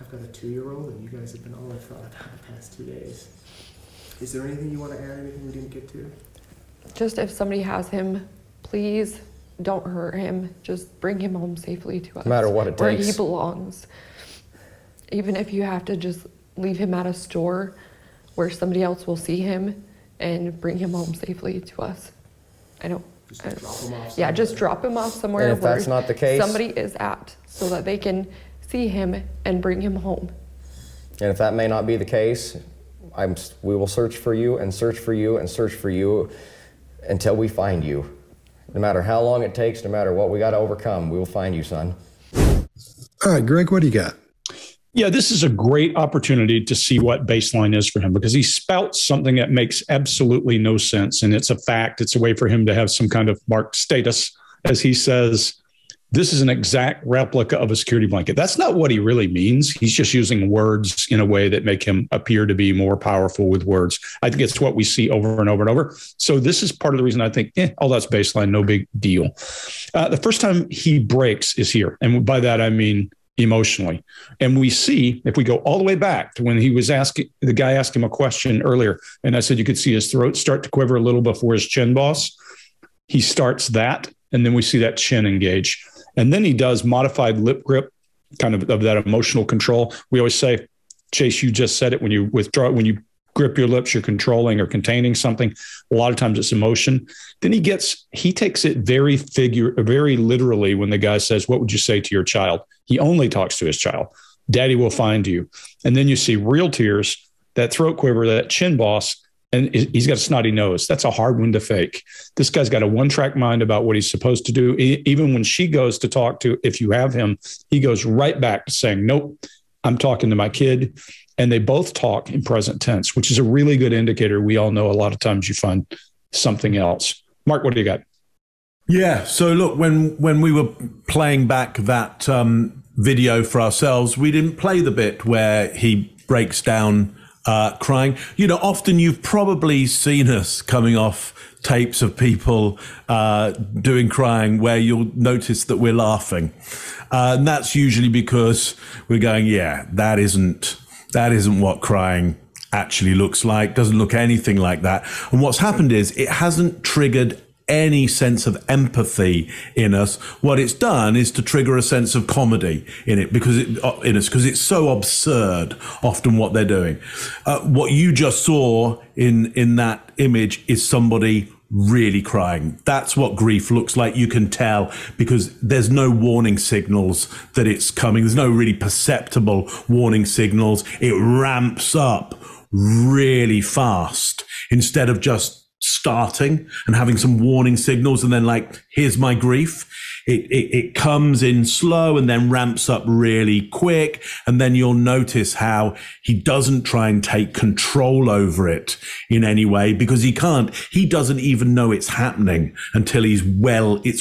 I've got a 2-year-old, and you guys have been all I've thought about the past 2 days. Is there anything you want to add, anything we didn't get to? Just if somebody has him, please, don't hurt him. Just bring him home safely to us. No matter what it takes. Where he belongs. Even if you have to just leave him at a store where somebody else will see him and bring him home safely to us. Just drop him off somewhere and if where that's not the case, somebody is at so that they can see him and bring him home. And if that may not be the case, we will search for you and search for you and search for you until we find you. No matter how long it takes, no matter what we got to overcome, we will find you, son. All right, Greg, what do you got? Yeah, this is a great opportunity to see what baseline is for him because he spouts something that makes absolutely no sense, and it's a fact. It's a way for him to have some kind of marked status as he says, this is an exact replica of a security blanket. That's not what he really means. He's just using words in a way that make him appear to be more powerful with words. I think it's what we see over and over and over. So this is part of the reason I think, all that's baseline, no big deal. The first time he breaks is here. And by that, I mean emotionally. And we see, if we go all the way back to when he was asking, the guy asked him a question earlier, and I said you could see his throat start to quiver a little before his chin boss. He starts that, and then we see that chin engage. And then he does modified lip grip, kind of that emotional control. We always say, Chase, you just said it when you withdraw, when you grip your lips, you're controlling or containing something. A lot of times it's emotion. Then he takes it very literally when the guy says, what would you say to your child? He only talks to his child. Daddy will find you. And then you see real tears, that throat quiver, that chin boss, and he's got a snotty nose. That's a hard one to fake. This guy's got a one-track mind about what he's supposed to do. Even when she goes to talk to, if you have him, he goes right back to saying, nope, I'm talking to my kid. And they both talk in present tense, which is a really good indicator. We all know a lot of times you find something else. Mark, what do you got? Yeah. So look, when we were playing back that video for ourselves, we didn't play the bit where he breaks down crying. You know, often you've probably seen us coming off tapes of people doing crying where you'll notice that we're laughing. And that's usually because we're going, yeah, that isn't what crying actually looks like. Doesn't look anything like that. And what's happened is it hasn't triggered any sense of empathy in us. What it's done is to trigger a sense of comedy because it's so absurd often what they're doing. What you just saw in that image is somebody really crying. That's what grief looks like. You can tell because there's no warning signals that it's coming. There's no really perceptible warning signals. It ramps up really fast instead of just starting and having some warning signals and then like, here's my grief. It comes in slow and then ramps up really quick. And then you'll notice how he doesn't try and take control over it in any way because he can't. He doesn't even know it's happening until it's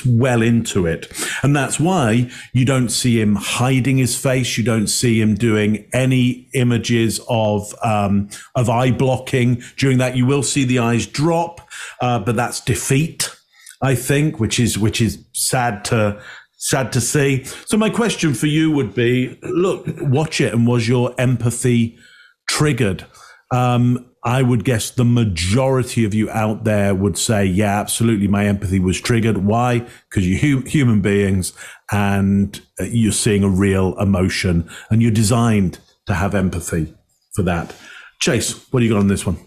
well into it. And that's why you don't see him hiding his face. You don't see him doing any images of eye blocking during that. You will see the eyes drop, but that's defeat, I think, which is sad to see. So my question for you would be, look, watch it. And was your empathy triggered? I would guess the majority of you out there would say, yeah, absolutely. My empathy was triggered. Why? Because you're human beings and you're seeing a real emotion and you're designed to have empathy for that. Chase, what do you got on this one?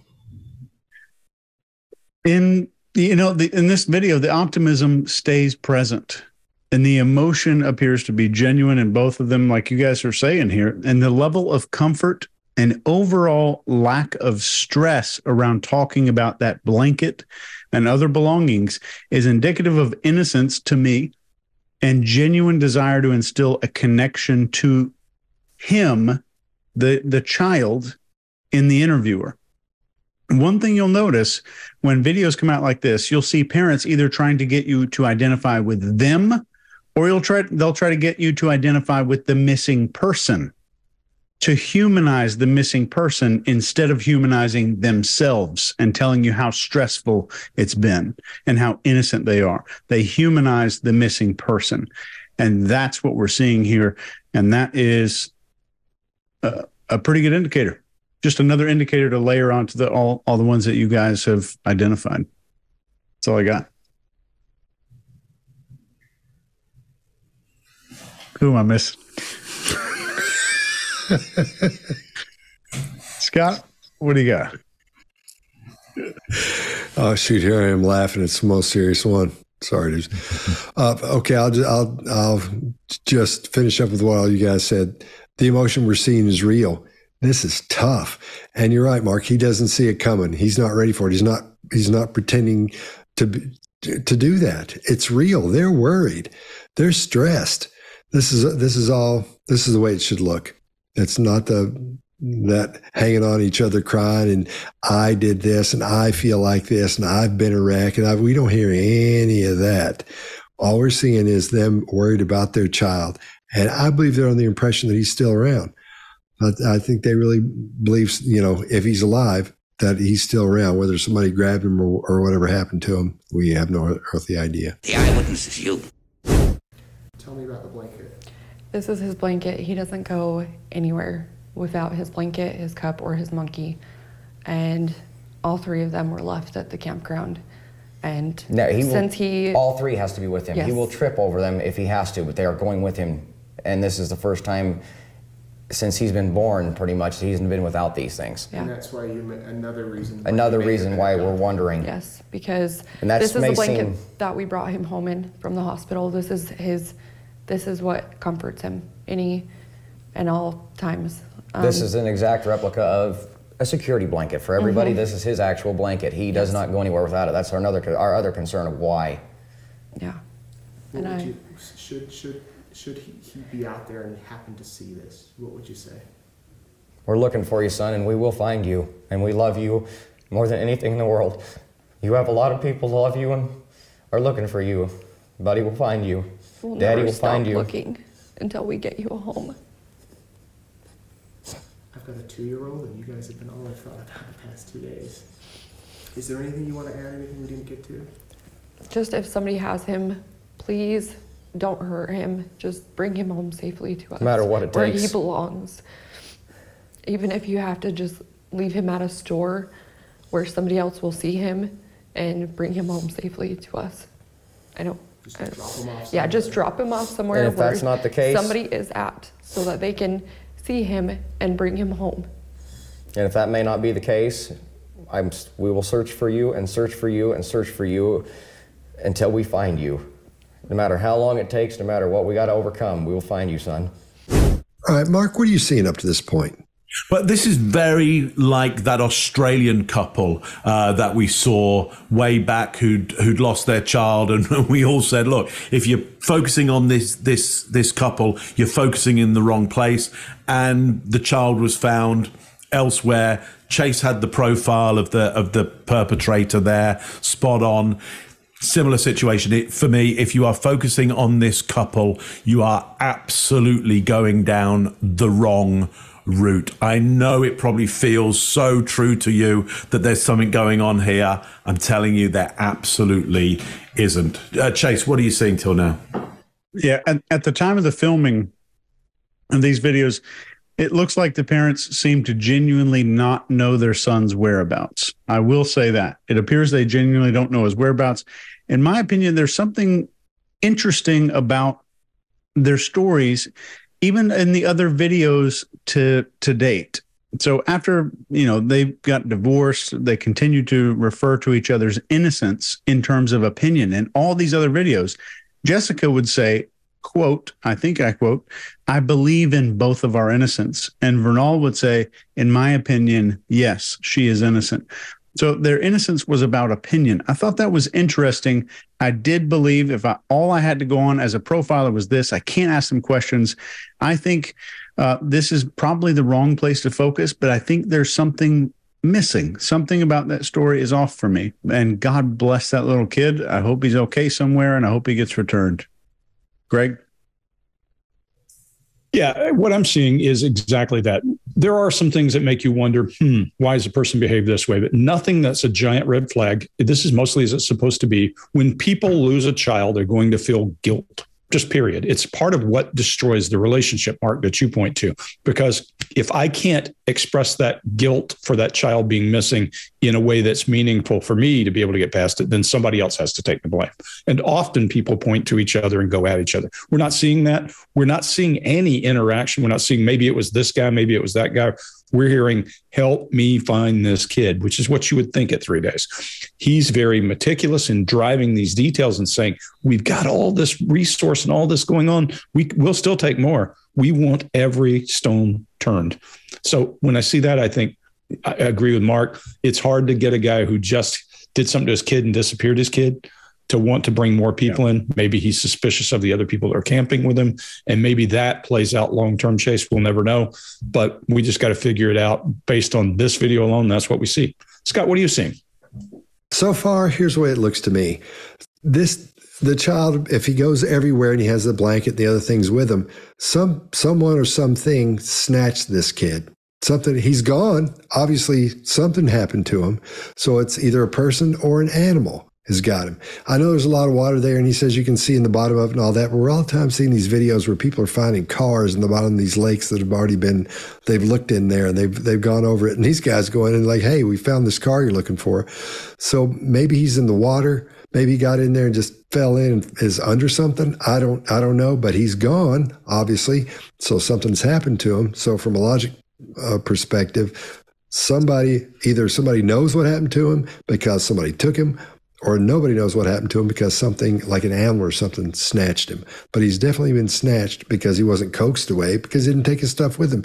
In this video, the optimism stays present and the emotion appears to be genuine in both of them, like you guys are saying here. And the level of comfort and overall lack of stress around talking about that blanket and other belongings is indicative of innocence to me and genuine desire to instill a connection to him, the child, in the interviewer. One thing you'll notice when videos come out like this, you'll see parents either trying to get you to identify with them, or they'll try to get you to identify with the missing person, to humanize the missing person instead of humanizing themselves and telling you how stressful it's been and how innocent they are. They humanize the missing person. And that's what we're seeing here. And that is a pretty good indicator. Just another indicator to layer onto all the ones that you guys have identified. That's all I got. Who am I missing? Scott, what do you got? Oh, shoot. Here I am laughing. It's the most serious one. Sorry, dude. Okay. I'll just finish up with what all you guys said. The emotion we're seeing is real. This is tough. And you're right, Mark. He doesn't see it coming. He's not ready for it. He's not pretending to do that. It's real. They're worried. They're stressed. This is the way it should look. It's not that hanging on each other crying and I did this and I feel like this and I've been a wreck and we don't hear any of that. All we're seeing is them worried about their child. And I believe they're under the impression that he's still around. I think they really believe, you know, if he's alive, that he's still around, whether somebody grabbed him or whatever happened to him. We have no earthly idea. The eyewitness is you. Tell me about the blanket. This is his blanket. He doesn't go anywhere without his blanket, his cup, or his monkey. And all three of them were left at the campground. And no, all three has to be with him. Yes. He will trip over them if he has to, but they are going with him. And this is the first time since he's been born, pretty much, he's been without these things. Yeah. And that's why you, another reason why we're wondering. Yes, because this is the blanket that we brought him home in from the hospital. This is his, this is what comforts him any and all times. This is an exact replica of a security blanket for everybody. Mm-hmm. This is his actual blanket. He does not go anywhere without it. That's our other concern of why. Yeah. And should he be out there and happen to see this, what would you say? We're looking for you, son, and we will find you. And we love you more than anything in the world. You have a lot of people who love you and are looking for you. Buddy will find you. We'll Daddy will find you. Looking until we get you a home. I've got a 2-year-old, and you guys have been all in front of the past 2 days. Is there anything you want to add, anything we didn't get to? Just if somebody has him, please don't hurt him. Just bring him home safely to us. No matter what it takes. Where he belongs. Even if you have to just leave him at a store where somebody else will see him and bring him home safely to us. Just drop him off somewhere. And if that's not the case, somebody is at so that they can see him and bring him home. And if that may not be the case, we will search for you and search for you and search for you until we find you. No matter how long it takes, no matter what we got to overcome, we will find you, son. All right, Mark, what are you seeing up to this point? But this is very like that Australian couple that we saw way back who'd lost their child, and we all said, look, if you're focusing on this couple, you're focusing in the wrong place. And the child was found elsewhere. Chase had the profile of the perpetrator there, spot on. Similar situation for me. If you are focusing on this couple, you are absolutely going down the wrong route. I know it probably feels so true to you that there's something going on here. I'm telling you, there absolutely isn't. Chase, what are you seeing till now? Yeah, at the time of the filming of these videos, it looks like the parents seem to genuinely not know their son's whereabouts. I will say that. It appears they genuinely don't know his whereabouts. In my opinion, there's something interesting about their stories, even in the other videos to date. So after, you know, they got divorced, they continue to refer to each other's innocence in terms of opinion. In all these other videos, Jessica would say, quote, I think I quote, I believe in both of our innocence. And Vernal would say, in my opinion, yes, she is innocent. So their innocence was about opinion. I thought that was interesting. I did believe if all I had to go on as a profiler was this, I can't ask them questions. I think this is probably the wrong place to focus, but I think there's something missing. Something about that story is off for me. And God bless that little kid. I hope he's okay somewhere, and I hope he gets returned. Greg? Yeah, what I'm seeing is exactly that. There are some things that make you wonder, why is the person behaved this way? But nothing that's a giant red flag. This is mostly as it's supposed to be. When people lose a child, they're going to feel guilt, just period. It's part of what destroys the relationship, Mark, that you point to. Because if I can't express that guilt for that child being missing in a way that's meaningful for me to be able to get past it, then somebody else has to take the blame. And often people point to each other and go at each other. We're not seeing that. We're not seeing any interaction. We're not seeing maybe it was this guy, maybe it was that guy. We're hearing, help me find this kid, which is what you would think at 3 days. He's very meticulous in driving these details and saying, we've got all this resource and all this going on. We'll still take more. We want every stone turned. So when I see that, I think I agree with Mark. It's hard to get a guy who just did something to his kid and disappeared his kid to want to bring more people in. Maybe he's suspicious of the other people that are camping with him. And maybe that plays out long-term, Chase. We'll never know. But we just got to figure it out based on this video alone. That's what we see. Scott, what are you seeing? So far, here's the way it looks to me. The child, if he goes everywhere and he has the blanket, the other things with him, someone or something snatched this kid. Something, he's gone. Obviously, something happened to him. So it's either a person or an animal has got him. I know there's a lot of water there, and he says you can see in the bottom of it and all that, but we're all the time seeing these videos where people are finding cars in the bottom of these lakes that have already been, they've looked in there and they've gone over it, and these guys go in and like, hey, we found this car you're looking for. So maybe he's in the water, Maybe he got in there and just fell in and is under something. I don't know, but he's gone, obviously. So something's happened to him. So from a logic perspective, either somebody knows what happened to him because somebody took him, or nobody knows what happened to him because something like an animal or something snatched him. But he's definitely been snatched because he wasn't coaxed away, because he didn't take his stuff with him.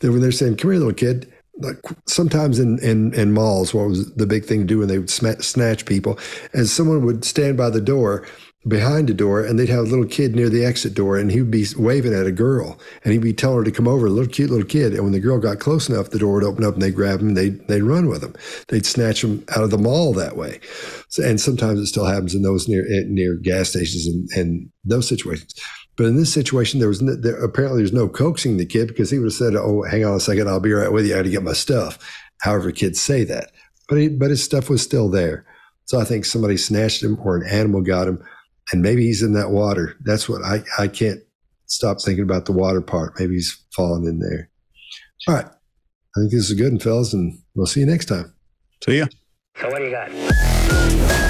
Then when they're saying, "Come here, little kid," like sometimes in malls, what was the big thing to do when they would snatch people, and someone would stand by the door, behind the door, and they'd have a little kid near the exit door, and he'd be waving at a girl, and he'd be telling her to come over, a little cute little kid. And when the girl got close enough, the door would open up and they'd grab him, they'd run with him. They'd snatch him out of the mall that way. So, and sometimes it still happens in those near gas stations and those situations. But in this situation, apparently there's no coaxing the kid, because he would have said, "Oh, hang on a second, I'll be right with you. I got to get my stuff." However, kids say that, but his stuff was still there. So I think somebody snatched him, or an animal got him, and maybe he's in that water. That's what I can't stop thinking about, the water part. Maybe he's fallen in there. All right, I think this is a good one, fellas, and we'll see you next time. See ya. So what do you got?